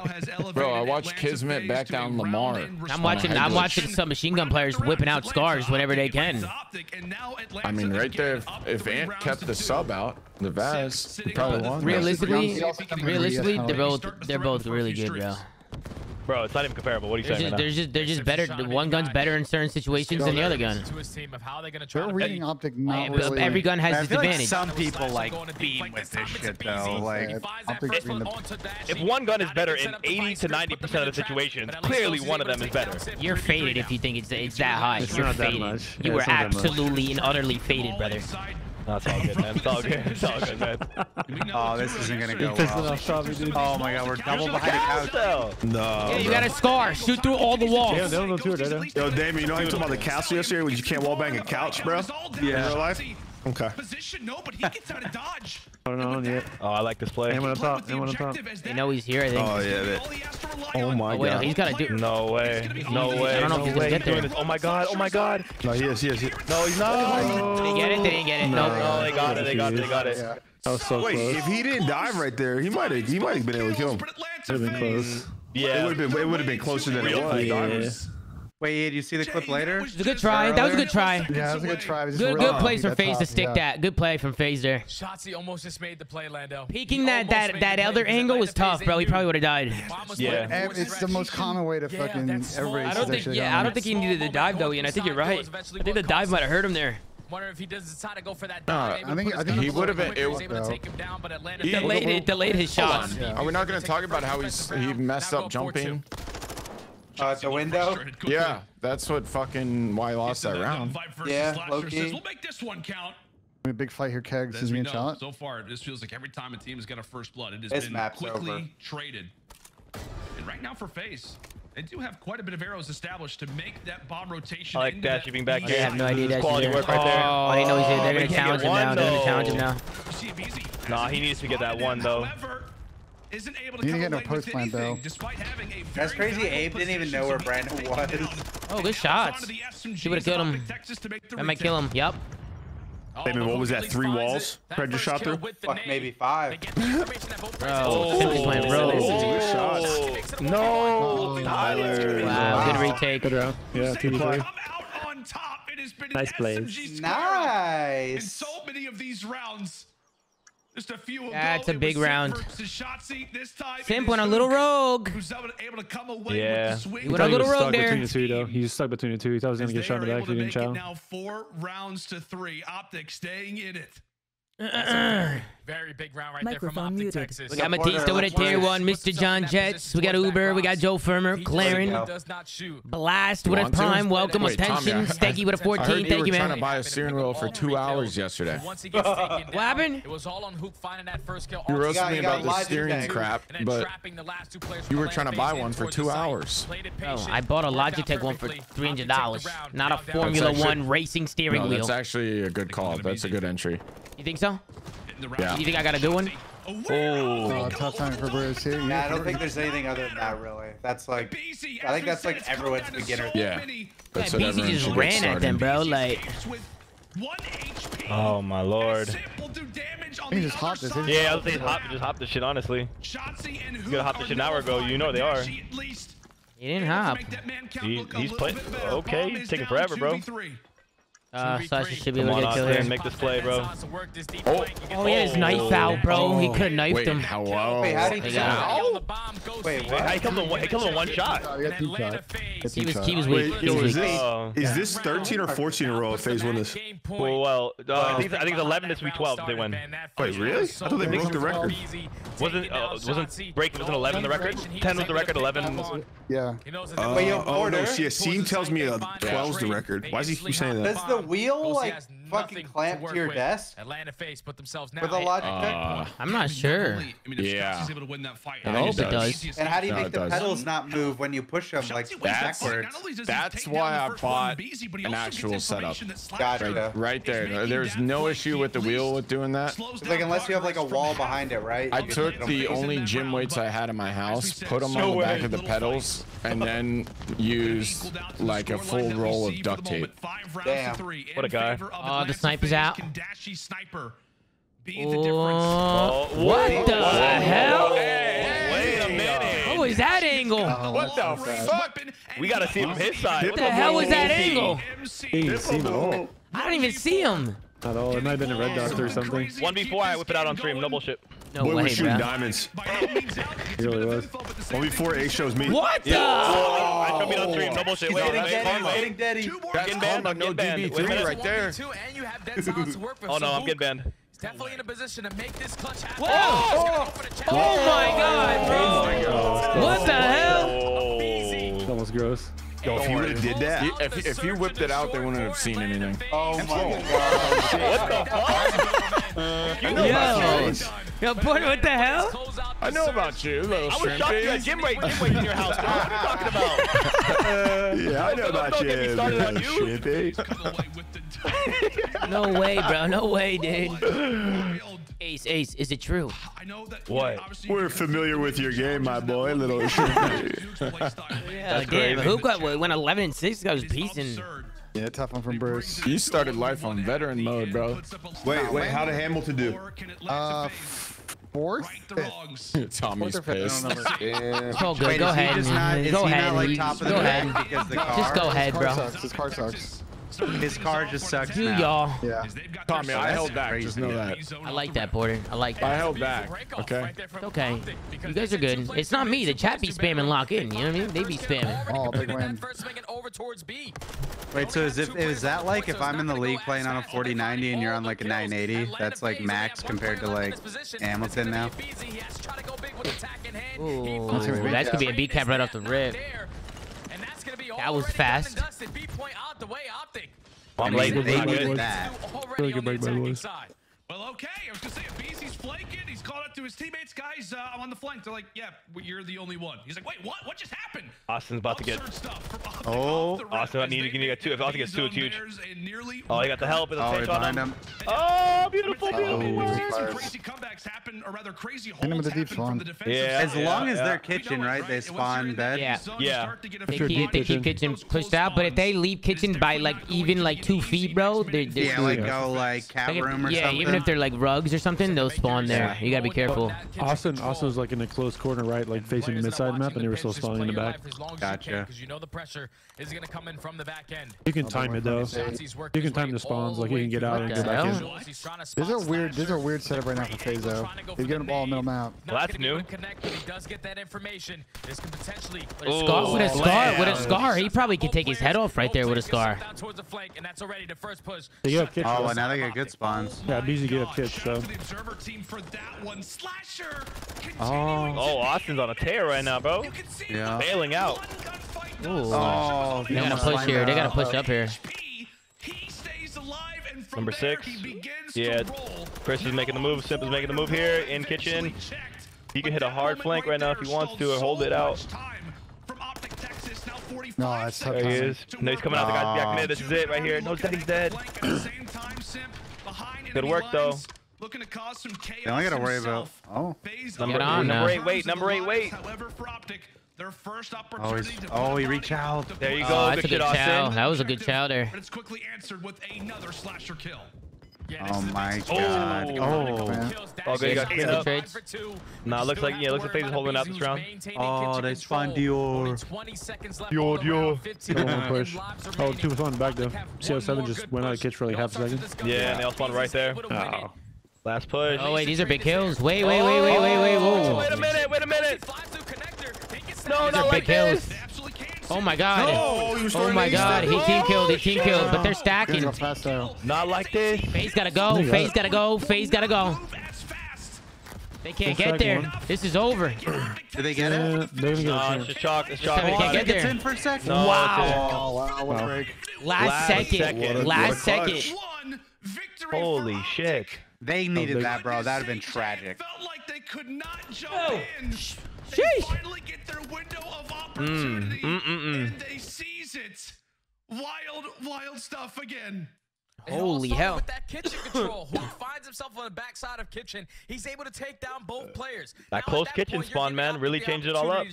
Bro, I watched Kismet back down Lamar. I'm watching some machine gun players whipping out scars whenever they can. I mean, right there, if Ant kept the sub out, the Vaz probably won. Realistically, they're both really good, bro. Bro, it's not even comparable. What are you saying? They're just better. One gun's better in certain situations than the other gun. They're reading optic not really. Every gun has its advantage. Some people like beam with this shit though. Like if one gun is better in 80 to 90% of the situations, clearly one of them is better. You're faded if you think it's that high. You're faded. You were absolutely and utterly faded, brother. No, it's all good, man. It's all good. It's all good, man. Oh, this isn't gonna go well. Oh my God, we're double behind the couch. No. Yeah, you got a scar. Shoot through all the walls. Yeah, they'll go through it, right? Yo, Damien, you know how you were talking about the castle yesterday when you can't wallbang a couch, bro? Yeah. In real life? Okay. Position, no, but he gets out of dodge. Oh, I like this play. Anyone up top? Anyone up top? They know he's here, I think. Oh, yeah. Oh, my God. Oh, wait, no, he's got to do No way. No way. I don't know if he's going to get there. Oh, my God. Oh, my God. No, he is. He is. No, he's not. No. Did they get it? They didn't get it. No, no, they got it. They got it. They got it. Yeah. That was so close. If he didn't dive right there, he might have been able to kill him. It would have been close. Yeah. It would have been closer than it was. Yeah. Wait, do you see the clip later? It's a good try. That was a good try. Yeah, that was a good try. Good play from FaZe to stick that. Good play from FaZe there. Shotzzy almost just made the play, Lando. Peeking that other angle was tough, bro. He probably would have died. Yeah. It's the most common way to fucking everybody's position. Yeah, I don't think he needed the dive, though, Ian. I think you're right. I think the dive might have hurt him there. Wondering if he does decide to go for that dive. I think he would have been able to take him down, but Atlanta delayed his shot. Are we not going to talk about how he messed up jumping? The window? Yeah, that's what fucking why I lost that round. Yeah, Loki. We'll make this one count. I mean, big fight here, Keg. This is me and Challenge. So far, this feels like every time a team has got a first blood, it has been quickly traded. And right now for FaZe, they do have quite a bit of arrows established to make that bomb rotation. I like Dashy being back here. I have no idea Dashy quality work right there. Oh, they know he's here. They're going to challenge him now. They're going to challenge him now. Nah, he needs to get that one, though. Isn't able to get no post plant though. That's crazy. Abe didn't even know where Brandon was. Oh, good shots. She would have killed him. That might kill him. Yep. Damon, what was that? 3 walls? Fred just shot through? Fuck, maybe 5. Simply plant, bro. No. Tyler. Wow. Good retake. Good round. Yeah, 2v3. Nice plays. Nice. In so many of these rounds. Just a few that's a big round. Simp went a little rogue. Yeah. He went a little rogue there. He was stuck between the two. He thought he was going to get shot in the back. He didn't chow. Now 4 rounds to 3. Optic staying in it. Very big round right there from Optic Texas. We got Matista with a tier 1. Mr. John Jets. We got Uber. We got Joe Firmer. Claren. Blast with a prime. Welcome. Attention. Stecky with a 14. Thank you, man. I trying to buy a steering wheel for 2 hours yesterday. What happened? It was all on Huke finding that first kill. You roasted me about the steering crap, but you were trying to buy one for 2 hours. Oh, I bought a Logitech one for $300. Not a Formula 1 racing steering wheel. That's actually a good call. That's a good entry. You think so? Yeah. You think I got a good one? Oh, tough time for Bruce here. Yeah, I don't think there's anything other than that, really. That's like, I think that's like everyone's beginner. Yeah. Abezy just ran at them, bro. Like, oh my Lord. He just hopped this. Yeah, I was saying just hop this shit, honestly. You gotta hop this shit an hour ago. You know they are. He didn't hop. He's playing. Okay, he's taking forever, bro. Slasher should be able to get killed here. Make this play, bro. Oh, he had his knife out, bro. He could have knifed him. Wait, how did he kill? Wait, what? He killed him 1 shot. He was weak. Is this 13 or 14 in a row if FaZe win this? Well, I think it's 11 this week 12 if they win. Wait, really? I thought they broke the record. Wasn't 11 the record? 10 was the record, 11 was... Yeah. Oh, no, see, a scene tells me 12's the record. Why is he keep saying that? Does the wheel, like, fucking clamp to your desk? Atlanta FaZe put themselves now with a Logitech? I'm not sure. I mean, yeah. Able to win that fight. I hope it does. And how do you make the pedals not move when you push them, like, backwards? That's why I bought an actual setup. Gotcha. Right there. There's no issue with the wheel with doing that. Like, unless you have, like, a wall behind it, right? I took the only gym weights I had in my house, put them on the back of the pedals, and then use like a full roll of duct tape. Damn. What a guy. Oh, the sniper's out. Oh, what the hell? Wait a minute. What was that angle? What the fuck? We gotta see him his side. What the hell was that angle? I don't even see him. Not at all. It might have been a red dot or something. 1v4, I whip it out on stream. No bullshit. No way, bro. We were shooting diamonds. It really was. 1v4 shows me. What? Yeah. Oh. I mean on three. Double shit. Wait, getting daddy. That's getting banned. I'm no DB3 right there. And you have dead silence to work with. Oh no, I'm getting banned. Definitely in a position to make this clutch happen. Whoa! Oh, oh my god, bro! Oh, what the hell? It's almost gross. Yo, if you would have did that, if you whipped it out, they wouldn't have seen anything. Oh my god! What the fuck? You know yo, boy, what the hell? I know about you, little shrimpy. I was at gym weight in your house. Bro. What are you talking about? Yeah, I know about you, shrimpy. No way, bro. No way, dude. Ace, is it true? What? We're familiar with your game, my boy, little shrimpy. Yeah, damn. Huke went 11-6. I was piecing. Yeah, tough one from Bruce. You started life on veteran mode, bro. Wait, how did Hamilton do? Fourth? Tommy's pissed. Yeah. It's all good. Wait, go ahead. Just go ahead, bro. His car sucks. His car just sucks now. Y'all. Yeah. Tommy, I held back. Just know that. I like that, Porter. I like that. I held back. Okay. It's okay. You guys are good. It's not me. The chat be spamming lock in. You know what I mean? They be spamming. Oh, big win. Wait, so is that like if I'm in the league playing on a 4090 and you're on like a 980? That's like max compared to like Hamilton now. Ooh, that could be a B cap right off the rip. That was fast. I'm late with that. Really good break by the boys. Well, okay. I was gonna say, Abezy's flanking. He's called up to his teammates, guys. I'm on the flank. They're like, yeah, you're the only one. He's like, wait, what? What just happened? Austin's about to get. Oh, Austin, I need to get two. If Austin gets two, it's huge. Oh, he got the help. Oh, behind him. Oh, beautiful, beautiful. We've seen some crazy comebacks happen, or rather, crazy holds happen from the defense. Yeah. As long as they're kitchen, right? They spawn bed. Yeah. Yeah. They keep kitchen pushed out, but if they leave kitchen by like even like 2 feet, bro, they're yeah, like go like cat room or something. If they're like rugs or something, they'll spawn there. You gotta be careful. Austin also was like in a close corner, right? Like facing the mid-side map, and they were still spawning in the back. Gotcha. You know the pressure is gonna come in from the back end. You can time it though. You can time the spawns. Like you can get out and go back in. These are weird setup right now for FaZe though. He's getting the ball middle map. Well, that's new. With a scar, he probably could take his head off right there with a scar. Oh, now they get good spawns. Yeah, Abezy get a pitch, so. Oh, Austin's on a tear right now, bro. Yeah. Bailing out. Ooh. Oh, they're gonna push here. They gotta push up here. Number 6. Yeah, Chris is making the move. Simp is making the move here in kitchen. He can hit a hard flank right now if he wants to, or hold it out. No, that's tough. There he is. No, he's coming out. The guy's back mid. This is it right here. No, he's dead. Good work though. Looking to cause some chaos. They only gotta worry about. Oh. Number eight, wait. However, for Optic, their first opportunity to he reached out. There you go. That's a good chow. That was a good chow there. But it's quickly answered with another slasher kill. Oh my god. Oh, okay, you got cleaned up. Nah, looks like FaZe is holding out this round. Oh, they spawned Dior. Dior. Push. Oh, 2 with 1 back though. CO7 just went out of kitchen for like half a second. Yeah, and they all spawned right there. Oh. Last push. Oh, wait, these are big kills. Wait. Wait a minute. No, not like this. Oh my god. Oh my god. He team killed. But they're stacking. Not like this. FaZe gotta go. They can't get there. This is over. Did they get it? No, it's just chalk. It's chalk. They can't get there. Wow. Last second. Holy shit. They needed that, bro. That would have been tragic. Felt like they could not jump in. They finally get their window of opportunity and they seize it. Wild stuff again. Holy hell. With that kitchen control, who finds himself on the backside of kitchen, he's able to take down both players. That close kitchen spawn, man, really changed it all up.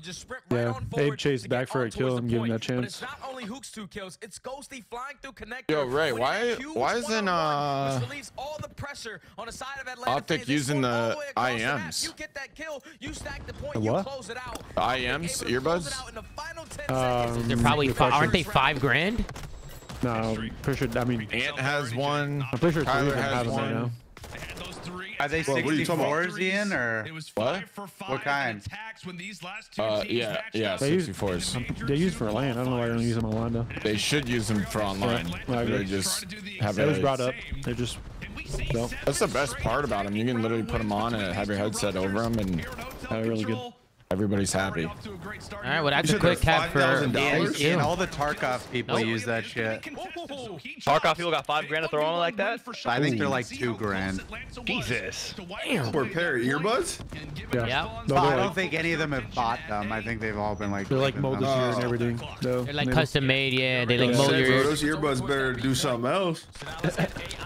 Yeah, they chased back for a kill and give him that chance. But it's not only Huke's 2 kills, it's Ghosty flying through connector. Yo, Ray, why isn't relieves all the pressure on the side of Atlanta Optic using the IMs? You get that kill, you stack the point, you close it out. The IMs earbuds? They're probably aren't they $5 grand? No, Ant has one. Tyler has one. They had those 3. Are they 64s in or what kind? Yeah, 64s. They use for LAN. I don't know why they don't use them on LAN though. They should use them for online. Right. They just have it was brought up. They just don't. That's the best part about them. You can literally put them on and have your headset over them, and they're really good. Everybody's happy. All right, well, that's a quick cap for and all the Tarkov people use that shit. Tarkov people got $5 grand to throw on like that? I think they're like $2 grand. Jesus. Damn. For a pair of earbuds? Yeah. No, I don't think any of them have bought them. I think they've all been like... They're like molded ears and everything. No, they're like custom made, yeah. They like molded ears. Those earbuds better do something else.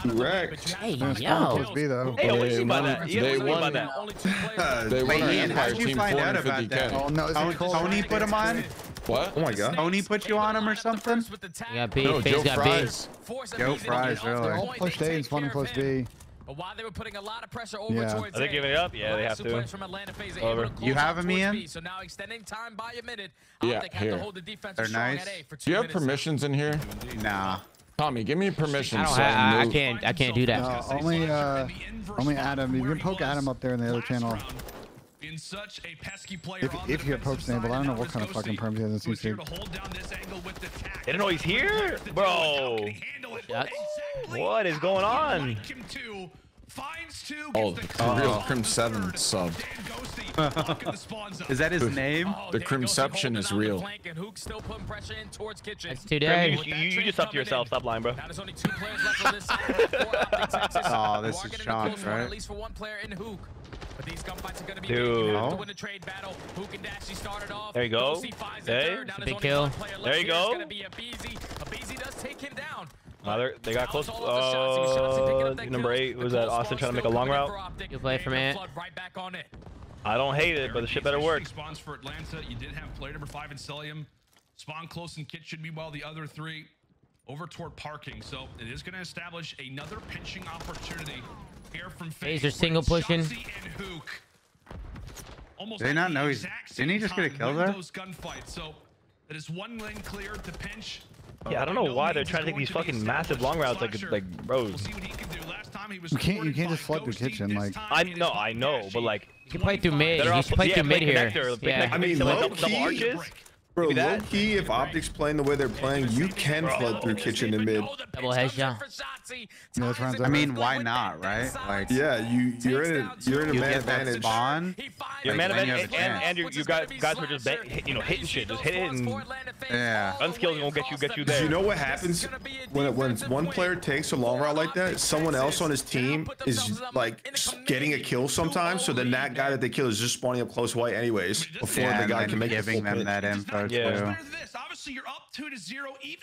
Correct. Hey, yo. They won our Empire team 450. Oh, no, Tony put him on? What? Oh my god. Tony put you on him or something? Yeah, B. No, FaZe got Fries. B. Joe Fries, really. All plus A is fun and plus B. While they were putting a lot of pressure over towards, are they giving it up? Yeah, they have to. From Atlanta FaZe, you have him in. So now extending time by a minute. Yeah, here. They're nice. Do you have permissions in here? Nah. Tommy, give me permission. I can't do that. Only Adam. You can poke Adam up there in the other channel. In such a pesky player if he pokes enabled, I don't know what kind of fucking perms he hasn't seen. They don't know he's here, bro. What is going on? Oh, the real CRIMSIX sub. Is that his name? The Crimception is real. That's today. You just up to yourself. Stop lying, bro. Oh, this is shocked, right? At least for one player in Huke. But these gunfights are going to be to win a trade battle. Huke and Dashy started off. There you go. There. Big kill. There you go. Abezy does take him down. They got close. Number 8 was that Austin trying to make a long route. You play for man. I don't hate it, but the shit better work. Spawns for Atlanta. You did have player number 5 in Cellium. Spawn close and kitchen. Meanwhile, the other 3 over toward parking. So it is going to establish another pinching opportunity here from FaZe. They're single pushing. Did they not know he's? Didn't he just get a kill there? So it is one lane cleared to pinch. Yeah, I don't know why they're trying to take these fucking massive long routes, like bros. You can't just flood the kitchen, like. I know, but like. You can play through mid. You can play through mid here. Yeah. I mean, low key. Bro, low key, if Optic's playing the way they're playing, you can flood through kitchen and mid. Double headshot. I mean, why not, right? Like. Yeah, you're in a man advantage. You're man advantage, and you guys were just hitting shit, just hit it, and unskilled won't get you there. You know what happens when one player takes a long route like that? Someone else on his team is like getting a kill sometimes, so then that guy that they kill is just spawning up close white anyways before the guy can make that info. Yeah.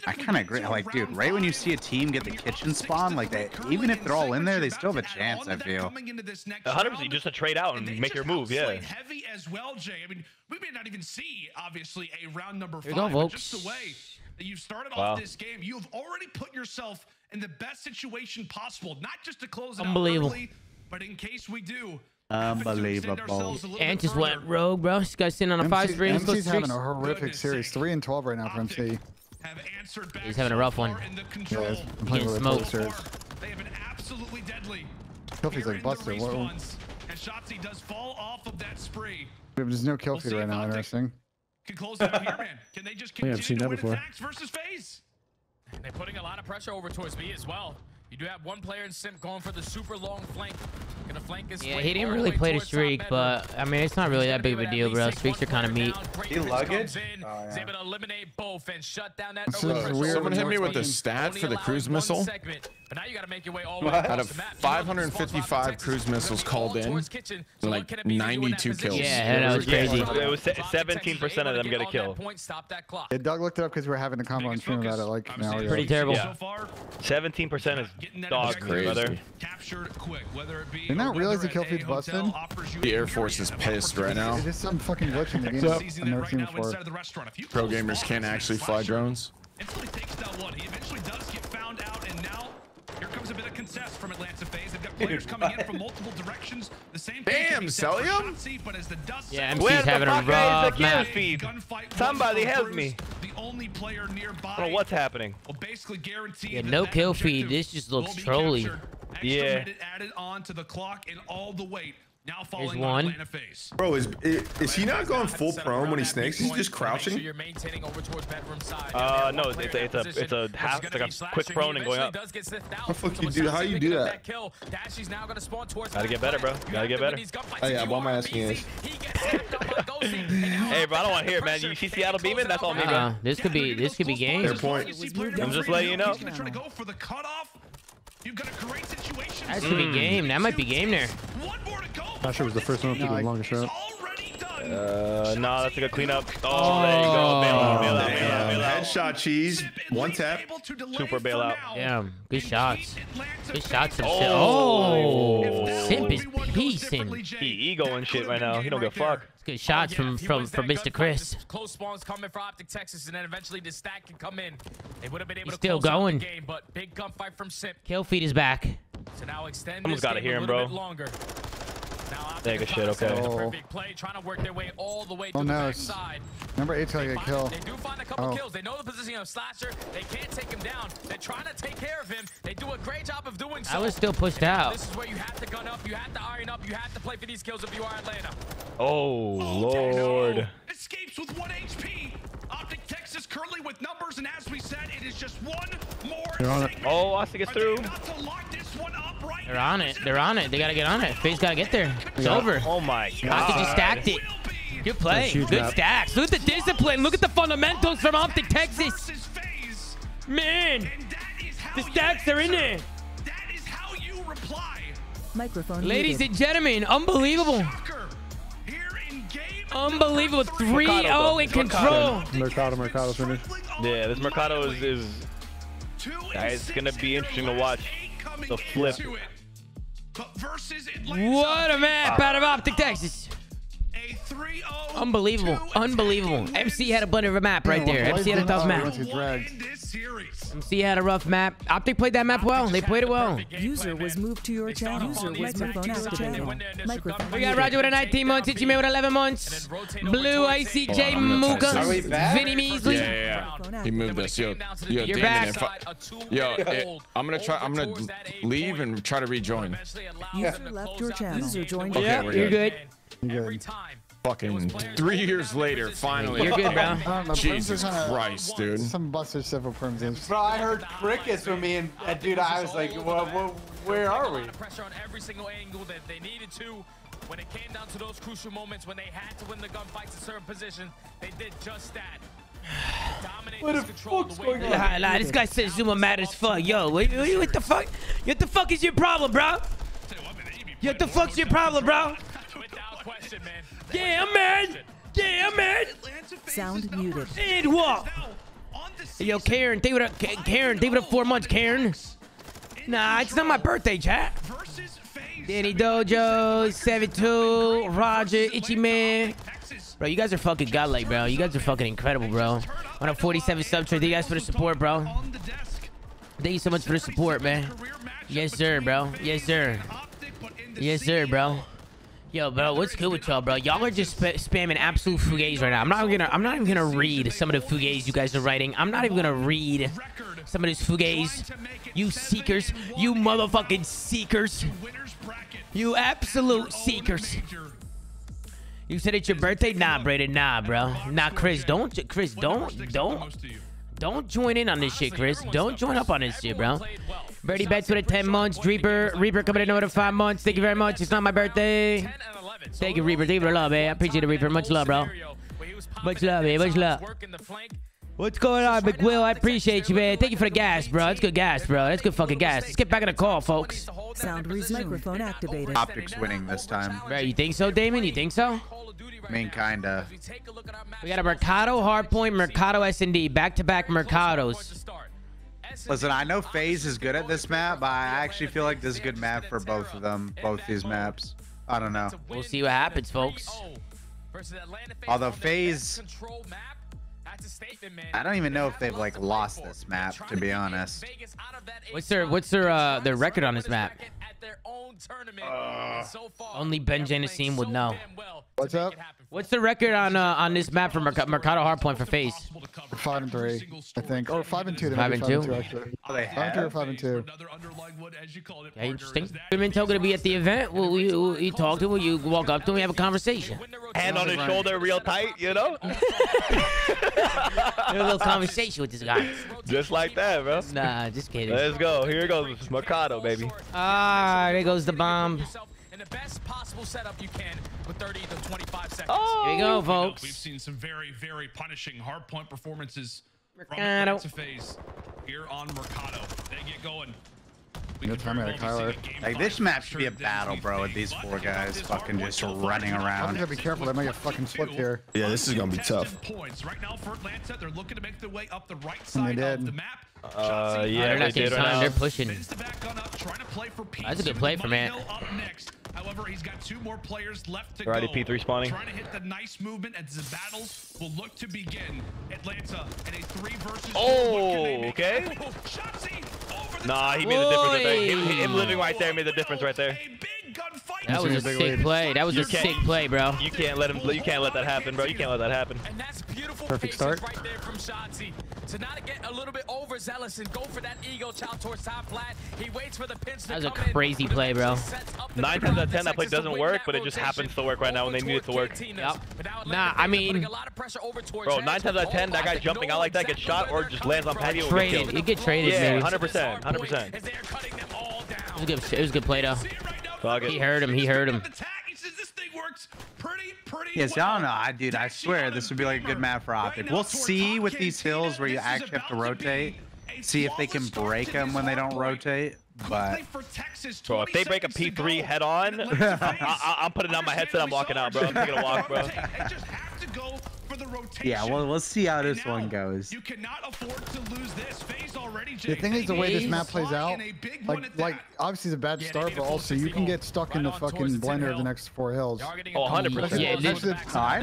I kind of agree. Like, dude, right when you see a team get the kitchen spawn, like that, even if they're all in there, they still have a chance. I feel. 100%, just to trade out and make your move. Yeah. Heavy as well, Jay. I mean, we may not even see obviously a round number 5. But just the way that you've started off this game, you have already put yourself in the best situation possible, not just to close it out early, but in case we do. Unbelievable. And just went rogue, bro. This guy's sitting on a 5-3. MC's having a horrific series. 3-12 right now for MC. He's having a rough one. Yeah, playing with smoke. They have been absolutely deadly. Kofi's like busted. And Shotzzy does fall off of that spree. There's no kill feed right now. Interesting. Can close out here, man. Can they just continue to win attacks versus FaZe? They're putting a lot of pressure over towards B as well. You do have one player in Simp going for the super long flank. Gonna flank his he didn't really play the streak, but I mean, it's not really that big of a deal, bro. Streaks are kind of meat. He luggage? He's able to eliminate both and shut down that. Someone hit me with the stat for the cruise missile. But now you gotta make your way all out of 555 cruise missiles called in, like 92 kills. Yeah, that was crazy. It was 17% of them get a kill. Yeah, Doug looked it up because we were having a combo on stream about it. Like, pretty terrible. 17% is dog crazy, brother. Did not realize the kill feed's busted. The Air Force is pissed right now. There's some fucking glitch in the game. I've never seen before. Pro gamers can't actually fly drones. He eventually does get found out, and now here comes a bit of concess from Atlanta FaZe. They've got players coming in from multiple directions. The same. Damn, Cellium. Yeah, MC's having a rough match. Somebody help me. only player nearby. Bro, what's happening? Well, basically guaranteed. Yeah, no kill feed. This just looks trolly. Yeah. Added on to the clock and all the weight now falling on one. Atlanta FaZe. Bro, is he not going full prone when he snakes? He's just crouching. So you're maintaining over towards bedroom side. No, it's a half, it's like a quick prone and going up. How fuck you do? How you do that? Dashy's now gonna spawn towards. Gotta get better, bro. Gotta get better. Oh yeah, I bought my ass games. Hey, bro, I don't want to hear it, man. You see Seattle beaming? That's all me, bro. This could be game. Fair point. I'm just letting you know. He's gonna try to go for the cutoff. You've got a great situation. That should be game. That might be game there. One more to go. Not sure it was the first one. No, the longest shot. Nah, that's a good cleanup. Oh, there you go. Bailout. Headshot cheese. One tap. Super bailout. Damn. Good shots. Good shots of shit. Oh. Simp is piecing. He ego and shit right now. He don't give a fuck. Good shots from Mr. Chris. Close spawns coming for Optic Texas, and then eventually the stack can come in. They would have been able to still going. Game, but big gunfight from Simp. Kill feed is back. So now extend. Someone's got to hear him, bro. Take a shit, okay. Oh. Oh no. Number 8 trying to get a kill. They do find a couple kills. They know the position of Slasher. They can't take him down. They're trying to take care of him. They do a great job of doing so. I was still pushed out. This is where you have to gun up. You have to iron up. You have to play for these kills if you are Atlanta. Oh Lord. Escapes with 1 HP. Optic Texas currently with numbers, and as we said, it is just one more. Oh, I have to get through. They're on it. They're on it. They gotta get on it. FaZe gotta get there. It's over. Oh my God. Optic just stacked it. Good play. Good stacks. Look at the discipline. Look at the fundamentals from Optic Texas. Man, the stacks are in there. That is how you reply. Microphone. Ladies and gentlemen, unbelievable. Unbelievable. 3-0 in control. Mercado's finished. Yeah, this Mercado is it's gonna be interesting to watch. The flip. What a map out of Optic Texas. Unbelievable. Unbelievable. MC had a blunder of a map right there. MC had a tough map. MC had a rough map. Optic played that map well. They played it well. User was moved to your channel. User was moved to your channel. We got Roger with a 19 months. Itchy Man with 11 months. Blue ICJ Mooka. Vinny Measley. Yeah. He moved us. Yo, you're back. Yo, I'm gonna leave and try to rejoin. User left your channel. User joined. Yeah, you're good. Every time. Fucking 3 years later, finally. You're good, bro. Jesus Christ, dude. Some busted several perms in. Bro, I heard crickets with me, and dude, I was like, well, where are we? Pressure on every single angle that they needed to. When it came down to those crucial moments when they had to win the gunfights in certain position, they did just that. What the fuck's going on? Nah, this guy said Zuma matters fuck. Yo, what the fuck? What the fuck is your problem, bro? What the fuck's your problem, bro? Question, man. Damn, man. Damn, man. Sound muted. And what? Yo, Karen, they would have. Karen, they would have 4 months. Karen. Nah, it's not my birthday, chat. Danny Dojo, 72, Roger, Itchy Man. Bro, you guys are fucking godlike, bro. You guys are fucking incredible, bro. On a 47 sub trade, thank you guys for the support, bro. Thank you so much for the support, man. Yes, sir, bro. Yes, sir. Yes, sir, bro. Yo, bro, what's good with y'all, bro? Y'all are just spamming absolute fugazi right now. I'm not even gonna read some of the fugazi you guys are writing. I'm not even gonna read some of this fugazi. You seekers, you motherfucking seekers, you absolute seekers. You said it's your birthday? Nah, Brayden, nah, bro. Nah, Chris, don't join in on this shit, Chris. Don't join up on this shit, bro. Birdie Bets with a 10 months. Reaper coming in over 5 months. Thank you very much. It's not my birthday. Thank you, Reaper. Thank you for the love, man. I appreciate it, Reaper. Much love, bro. Much love, man. Much love. What's going on, McWill? I appreciate you, man. Thank you for the gas, bro. That's good gas, bro. That's good fucking gas. Let's get back on the call, folks. Sound resumed. Microphone activated. Optics winning this time. Bro, you think so, Damon? You think so? I mean, kinda. We got a Mercado Hardpoint, Mercado S&D. Back-to-back Mercados. Listen, I know FaZe is good at this map, but I actually feel like this is a good map for both of them, both these maps. I don't know. We'll see what happens, folks. Although FaZe, I don't even know if they've like lost this map, to be honest. What's their record on this map? Only Benjay Nassim would know. What's up? What's the record on this map for Mercado Hardpoint for FaZe? 5-3, I think. Or 5-2. 5-2. Actually. They 5-2 or 5-2. Yeah, interesting. Women told to be at the event. Will you talk to him? You walk up to him. We have a conversation. Hand on his shoulder, real tight. You know. A little conversation with this guy. Just like that, bro. Nah, just kidding. Let's go. Here goes Mercado, baby. Ah, there goes the bomb. The best possible setup you can with 30 to 25 seconds. Oh, here you go, folks. We've seen some very, very punishing hard point performances Mercado. From FaZe here on Mercado. They get going. No time out of Kyler. Like, this map should be a battle, bro, with these four guys fucking just running around. You gotta be careful. They might get fucking swept here. Yeah, this is gonna be tough. Right now for Atlanta, they're looking to make their way up the right side of the map. Yeah, they're not taking time. They're pushing. That's a good play for man. However, he's got two more players left to go. Alrighty, P3 spawning. Trying to hit the nice movement as the battles will look to begin. Atlanta in a 3 versus 2. Oh, okay. Nah, he made the difference right there. Him living right there made the difference right there. That was a sick play. That was a sick play, bro. You can't let him. You can't let that happen, bro. You can't let that happen. And that's beautiful. Perfect start. Right there from Shotzzy. To not get a little bit overzealous and go for that ego child towards top flat. He waits for the pins to come in. That was a crazy play, bro. 9 times out of 10, that play doesn't work, but it just happens to work right now when they need it to work. Yep. Nah, I mean, bro, 9 times out of 10, that guy jumping out like that gets shot or just lands on patio. Traded. It gets traded, man. 100%. 100%. It was a good play, though. He heard him. He heard him. Yes, I don't know. Dude, I swear this would be like a good map for Optic. We'll see with these hills where you actually have to rotate. See if they can break them when they don't rotate. But bro, if they break a P3 head on, I'm putting on my headset. I'm walking out, bro. I'm taking a walk, bro. Yeah, well, we'll see how this one goes. You cannot afford to lose this. FaZe already, the thing is, the way this map plays out, like obviously it's a bad start, but also you can get stuck in the fucking blender of the next 4 hills. Oh, 100%. Yeah, this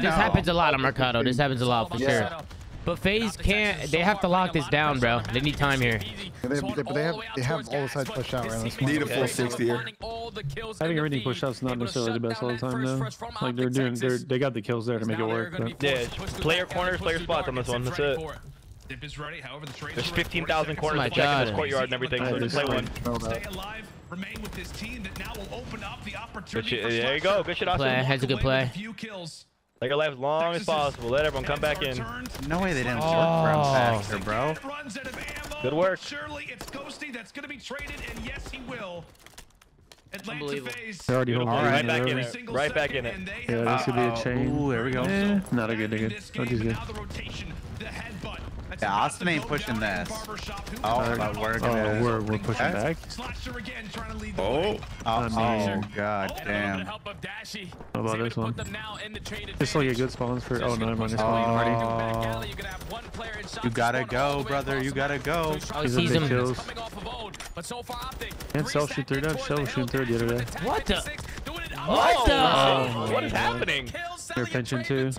happens a lot on Mercado. This happens a lot for sure. But FaZe can't. They have to lock this down, bro. They need time here. Yeah, they have all the sides pushed out right now. Need a full 60 here. Having everything pushed out is not necessarily the best all the time, though. Like they're doing, they got the kills there to make it work. But. Yeah, player corners, player spots on this one. That's it. There's 15,000 corners to check in this courtyard and everything, so just play one. Stay alive, remain with this team that now will open up the opportunity. There you go. Good shit, Austin. That's a good play. Make our life as long as possible. Let everyone come back in. No way they didn't work for him faster, bro. Good work. Surely it's Ghosty that's going to be traded, and yes, he will. Unbelievable. They're already home. Right back in it. Right back in it. Yeah, this could be a chain. Ooh, there we go. Eh, not a good nigga. Yeah, Austin ain't pushing this. Oh, my word. Oh, we're pushing back. Oh, god damn. How about this one? This will get good spawns for. Oh, no, I'm on this one. You gotta go, brother. You gotta go. He's in big kills. And Cell shoot 3 down. Cell shoot 3 the other day. What the? What the? What is happening? They're pinching too.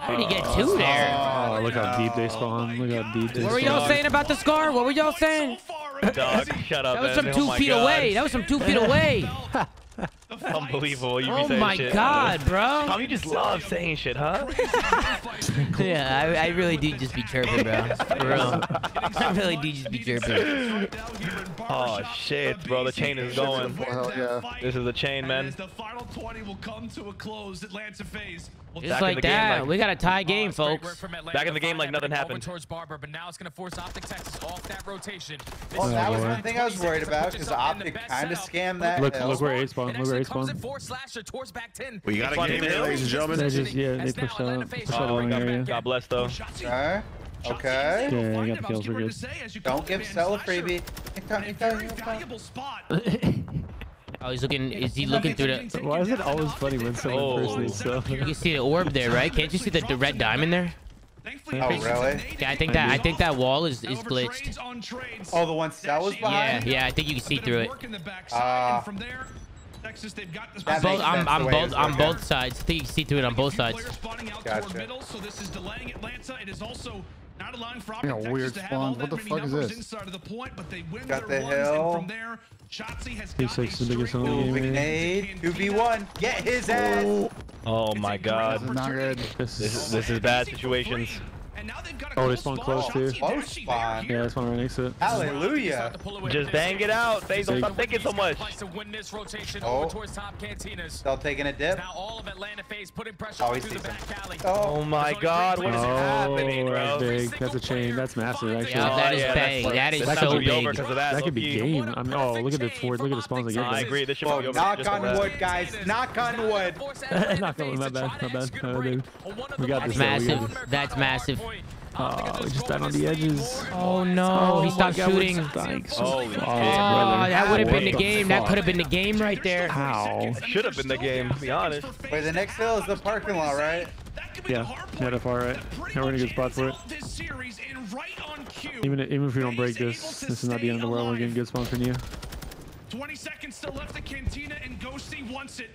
How did he get 2 there? Oh, look how deep they spawn. Look how deep they spawn. What were y'all saying about the scar? What were y'all saying? Dog, shut up. That was some 2 feet away. That was some 2 feet away. Unbelievable. You oh my shit. God, bro. Tom, you just love saying shit, huh? Yeah, I really do just be chirping, bro. For real. I really do just be chirping. Oh, shit, bro. The chain is going. Hell yeah. This is a chain, man. The final 20 will come to a close. Atlanta FaZe. Just like that. We got a tie game, folks. Back in the game like nothing happened. But now it's going to force Optic Texas off that rotation. Well, that was one thing I was worried about because Optic kind of scammed that. Look where A spawned. Look where A spawned. We got a game here, ladies and gentlemen. They pushed out. Pushed out the area. God bless, though. Okay. Yeah, you got the kills. We're good. Don't give Cell a freebie. Oh, he's looking. Is he looking through the? Why is it always funny when someone first needs stuff? You can see the orb there, right? Can't you see the red diamond there? Oh, really? Yeah, I think that wall is glitched. Oh, the one Cell was behind. Yeah, I think you can see through it. Texas, they've got this. I'm both sides. C2 it on both sides. Gotcha. Middle, so this is delaying Atlanta. It is also not allowing for Optic Texas to have all that many numbers inside of the point, but they win their ones, and from there, Shotzzy has got the biggest grenade. 2v1. Get his ass. Oh my God. This is not good. This is bad situations. Oh, this one close too. Close spot. Yeah, this one right next to it. Hallelujah. Just dang it out. They don't stop thinking so much. Oh. Still taking a dip. Oh, he sees him. Oh my God. What is happening, bro? That's big. That's a chain. That's massive, actually. Yeah, that is bang. That is so big. That could be game. I mean, oh, look at the forward. Look at the spawns. I agree. This should be over. Knock on wood, guys. Knock on wood. Knock on wood. Not bad. Not bad. We got this. Massive. That's massive. Oh, he just died on the edges. Oh no, he stopped shooting. Oh, that would have been the game. That could have been the game right there. Ow. Should have been the game, to be honest. Wait, the next hill is the parking lot, right? Yeah, not a far right. Now we're in a good spot for it. Even if we don't break this, this is not the end of the world. We're getting good spawn from you. 20 seconds still left to Cantina, and Ghosty wants it.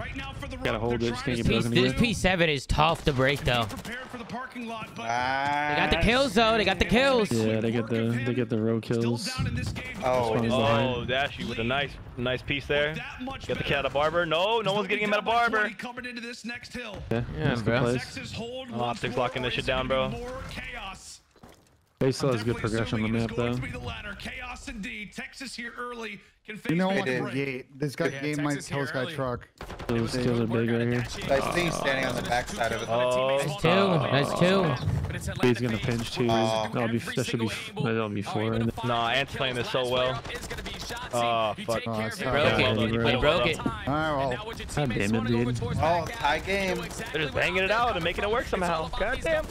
Right now for the gotta hold it. This P7 is tough to break though. They got the kills though. They got the kills. Yeah, they get the row kills. Oh, Dashy with a nice piece there. Get the cat of Barber. No one's getting him out of Barber. Coming into this next hill. Yeah, bro. Optic's locking this shit down, bro. They still has good progression on the map though. Chaos indeed. Texas here early. You know what? This guy game might kill this guy truck. Those kills are big right here. I see standing on the backside of it. That's two. He's gonna pinch two. That'll be four. Nah, Ant's playing this so well. Oh fuck! He broke it. Oh, God damn it, dude! Oh, tie game. They're just banging it out and making it work somehow. God damn.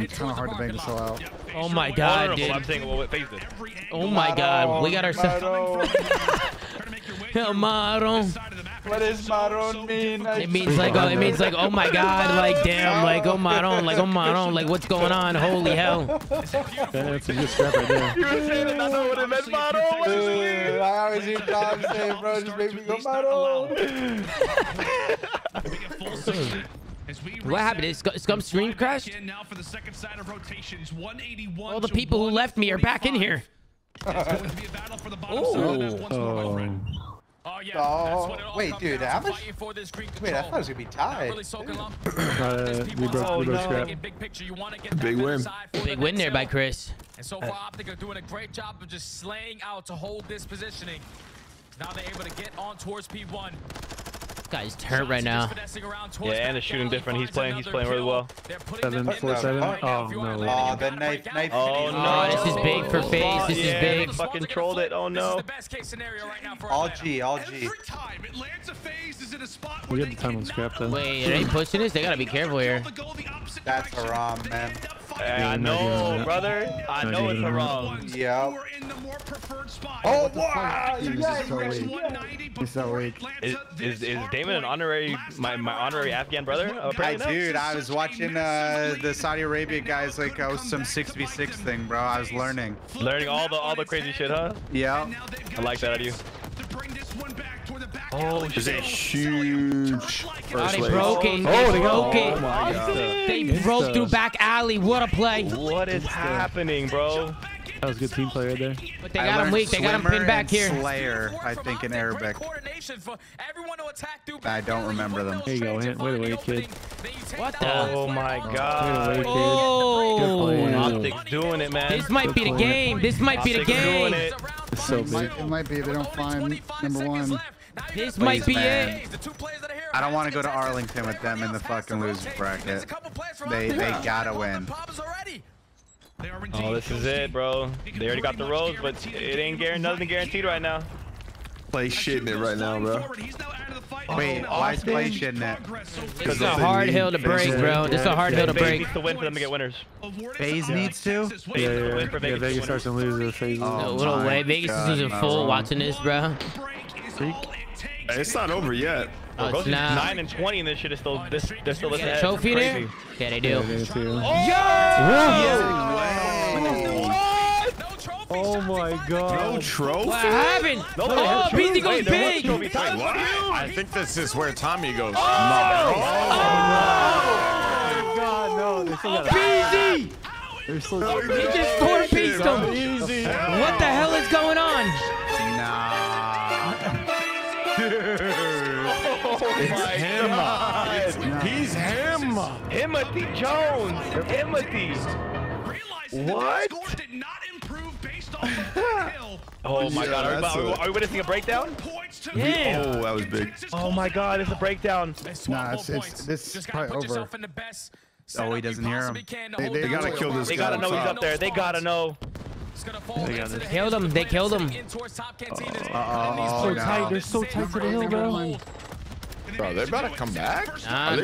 It's kind of hard to bang this all out. Oh my God, dude! Oh my God, we got ourselves. Maron. What does Maron mean? It means like oh my God, like damn, like oh Maron, like what's going on? Holy hell! That's a good scrap right there. You were saying that I know what it meant, Maron. I always hear Tom say, bro, just make me go Maron. What happened? Is Scum stream crashed? All the people who left me are back in here. It's going to be a battle for the bottom side once more, my friend. Oh yeah. Oh, wait, dude, how much? Wait, I thought it was gonna be tied. Big win there by Chris. And so far, Optic are doing a great job of just slaying out to hold this positioning. Now they're able to get on towards P1. Guy's hurt right now. Yeah, and is shooting different. He's playing really well. 747. Oh no. Oh, the knife. Oh no. This is big for FaZe. This is big. Fucking trolled it. Oh no. All G. We get the time on scrap though. Wait, are they pushing this? They gotta be careful here. That's haram, man. Yeah, I know, brother. I know it's haram. Yeah. Oh wow! You guys are weak. Is Damon an honorary my honorary Afghan brother? Dude, I was watching the Saudi Arabia guys like some 6v6 thing, bro. I was learning all the crazy shit, huh? Yeah. I like that out of you. Oh, is it huge? They broke it. They broke through back alley. What a play! What is happening, bro? That was a good team play right there. But they got him weak. They got him pinned back here. Slayer, I think in Arabic. I don't remember them. There you go. Wait away, kid. What the? Oh my God. Oh. Optic's doing it, man. This might be the game. This might be the game. It's so big. It might be. They don't find number one. This might be it. I don't want to go to Arlington with them in the fucking loser bracket. They gotta win. Oh, this is it, bro. They already got the rolls, but it ain't nothing guaranteed right now. Play shitting it right now, bro. Wait, why play shitting it? This is a hard hill to break, bro. This is a hard hill to break. FaZe needs to win for them to get winners. FaZe needs to? Yeah, Vegas starts to lose. No way. Vegas is losing full watching this, bro. It's not over yet. Oh, it's 9 and 20, and this shit is still. They're still listening. Trophy there? Yeah, they do. Yeah, they do. Yo! Yes, no way. Oh my god. No trophy? What happened? No, oh, Abezy goes big. Wait, what? I think this is where Tommy goes. Oh! Oh! God, no. They still got Abezy! He just 4-pieced him. Easy. What the hell is going on? Nah. It's him. Nah. He's him. Timothy Jones. Timothy. What? Oh my god. Are we witnessing a breakdown? Yeah. Oh, that was big. Oh my god, it's a breakdown. Nah, this is probably over. Oh, he doesn't hear him. They gotta kill this guy. They gotta know he's up there. They gotta know. Killed him. They killed him. They're so tight to the hill, bro. Bro, they're about to come back? Optic's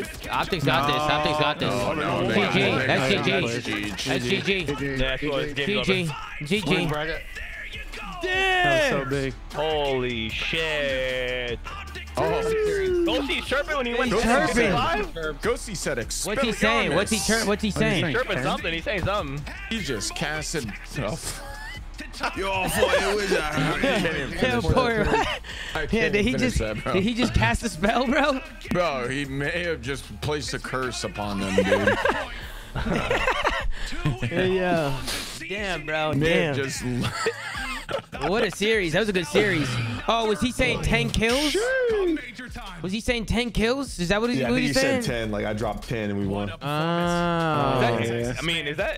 got this. Optic's got this. GG. That's GG. That's GG. GG. GG. Damn. That was so big. Holy shit. Ghosty chirping when he went chirping. Ghosty said expel. What's he saying? What's he saying? Chirping something. He's saying something. He just casted himself. Yo, boy, was did he just cast a spell, bro? Bro, he may have just placed a curse upon them, dude. Yeah. Damn, bro. Damn. Just... What a series. That was a good series. Oh, was he saying 10 kills? Was he saying 10 kills? Is that what he was saying? Yeah, he said 10. Like, I dropped 10 and we won. I mean, is that...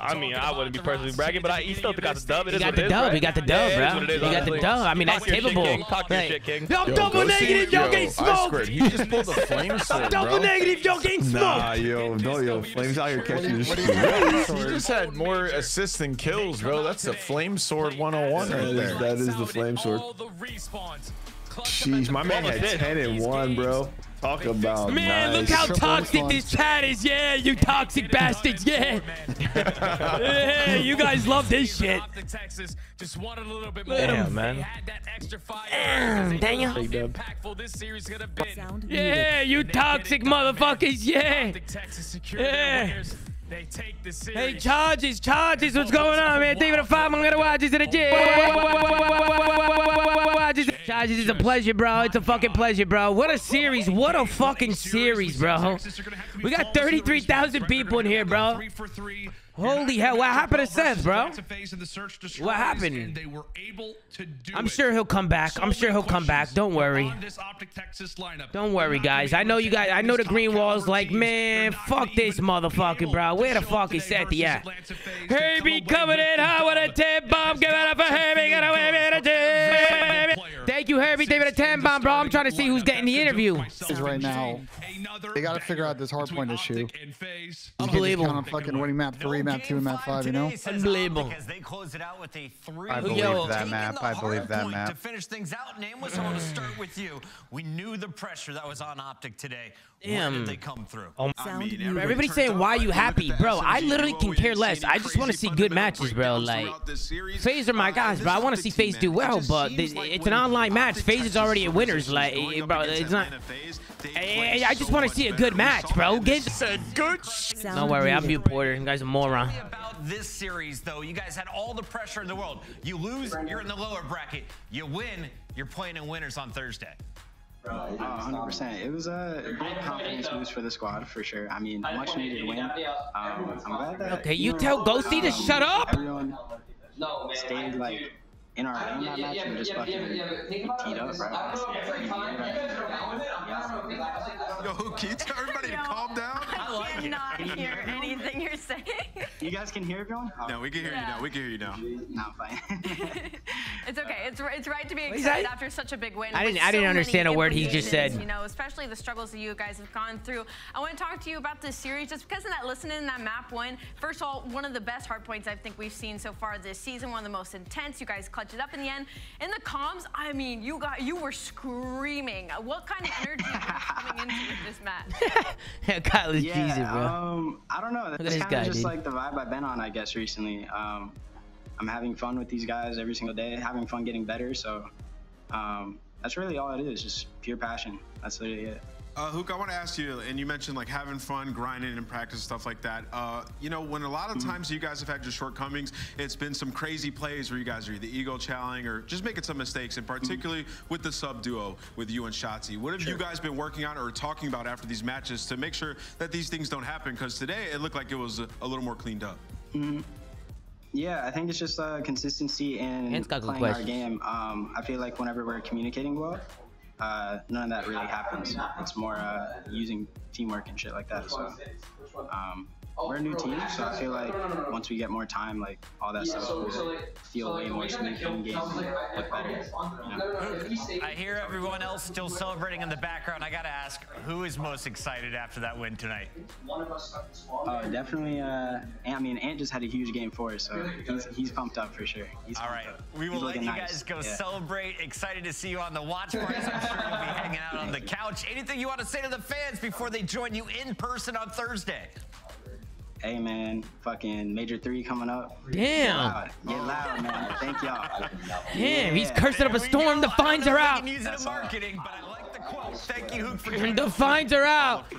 I wouldn't be personally bragging, but he still got the dub. He got the dub. He got the dub, bro. He got the dub. I mean, that's capable. Talk your shit, King. I'm double negative. Y'all getting smoked. He just pulled a flame sword, bro. Double negative. Y'all getting smoked. Nah, yo. No, yo. Flames out here catching this shit. He just had more assists than kills, bro. That's a flame sword 101 right there. That is the flame sword. Jeez, my man had 10 and 1, bro. Talk about man, nice. Look how toxic this chat is. Yeah, you toxic bastards. Yeah. Yeah, you guys love this shit. Damn, man. Damn, Daniel. Yeah, you toxic motherfuckers. Yeah. Yeah. They take the series. Hey, charges, what's going on, man? David of 5, I'm gonna watch this in the gym. Charges, it's a pleasure, bro. It's a fucking pleasure, bro. What a series. What a fucking series, bro. We got 33,000 people in here, bro. Holy hell, what happened to Seth, bro? What happened? I'm sure he'll come back. I'm sure he'll come back. Don't worry. Don't worry, guys. I know you guys. I know the green wall's like, man, fuck this motherfucker, bro. Where the fuck is Seth at? Herbie coming in hot with a 10 bomb. Give it up for Herbie. Get away with a 10. Thank you, Herbie. David, a 10 bomb, bro. I'm trying to see who's getting the interview. Right now, they got to figure out this hardpoint issue. Unbelievable. I'm fucking winning map 3. Map 2 and map 5, you know? Unbelievable. I believe that map. I believe that map. To finish things out, Name was going to start with you. We knew the pressure that was on Optic today. Damn. Why did they come through? I mean, everybody's saying, why are you happy? Bro, I literally can care less. I just want to see good matches, bro. Like, FaZe are my guys, bro. I want to see FaZe do well, but it's an online match. FaZe is already a winners. Like, bro, it's not... I just want to see a good match, bro. Don't worry, I'll mute Porter. You guys are moron. About this series, though, you guys had all the pressure in the world. You lose, you're in the lower bracket. You win, you're playing in winners on Thursday. 100%. It was a big confidence boost for the squad, for sure. I mean, much needed win. I'm glad that. Okay, you tell Ghosty to shut up. Everyone stayed like in our own that match and just fucking teed up, right? Yo, who keeps everybody to calm down? I cannot hear anything you're saying. You guys can hear everyone? No, we can hear you now. We can hear you now. Not fine. It's okay. It's right to be excited after such a big win. I didn't understand a word he just said. You know, especially the struggles that you guys have gone through. I want to talk to you about this series just because of that listening in that map one. First of all, one of the best hardpoints I think we've seen so far this season. One of the most intense. You guys clutched it up in the end. In the comms, I mean, you were screaming. What kind of energy were you coming into this match? God, let's tease it, bro. I don't know. That's kind of just like the vibe I've been on, I guess, recently. I'm having fun with these guys every single day, having fun getting better. So that's really all it is, just pure passion. That's literally it. Huke, I want to ask you, and you mentioned like having fun, grinding and practice, stuff like that. You know, when a lot of times you guys have had your shortcomings, it's been some crazy plays where you guys are either ego challenging or just making some mistakes, and particularly with the sub duo with you and Shotzzy. What have you guys been working on or talking about after these matches to make sure that these things don't happen? Because today it looked like it was a little more cleaned up. Yeah, I think it's just consistency and playing our game. I feel like whenever we're communicating well, none of that really happens. It's more using teamwork and shit like that. So we're a new team, so I feel like once we get more time, like all that stuff will feel way more smooth in game. I hear everyone else still celebrating in the background. I gotta ask, who is most excited after that win tonight? Oh, definitely. I mean, Ant just had a huge game for us, so he's pumped up for sure. All right, we will let you guys go celebrate. Excited to see you on the watch parties. I'm sure you'll be hanging out on the couch. Anything you want to say to the fans before they join you in person on Thursday? Hey man, fucking Major 3 coming up. Damn. Get loud, man. Thank y'all. Damn, he's cursing up a storm. The fines are out. The fines are out.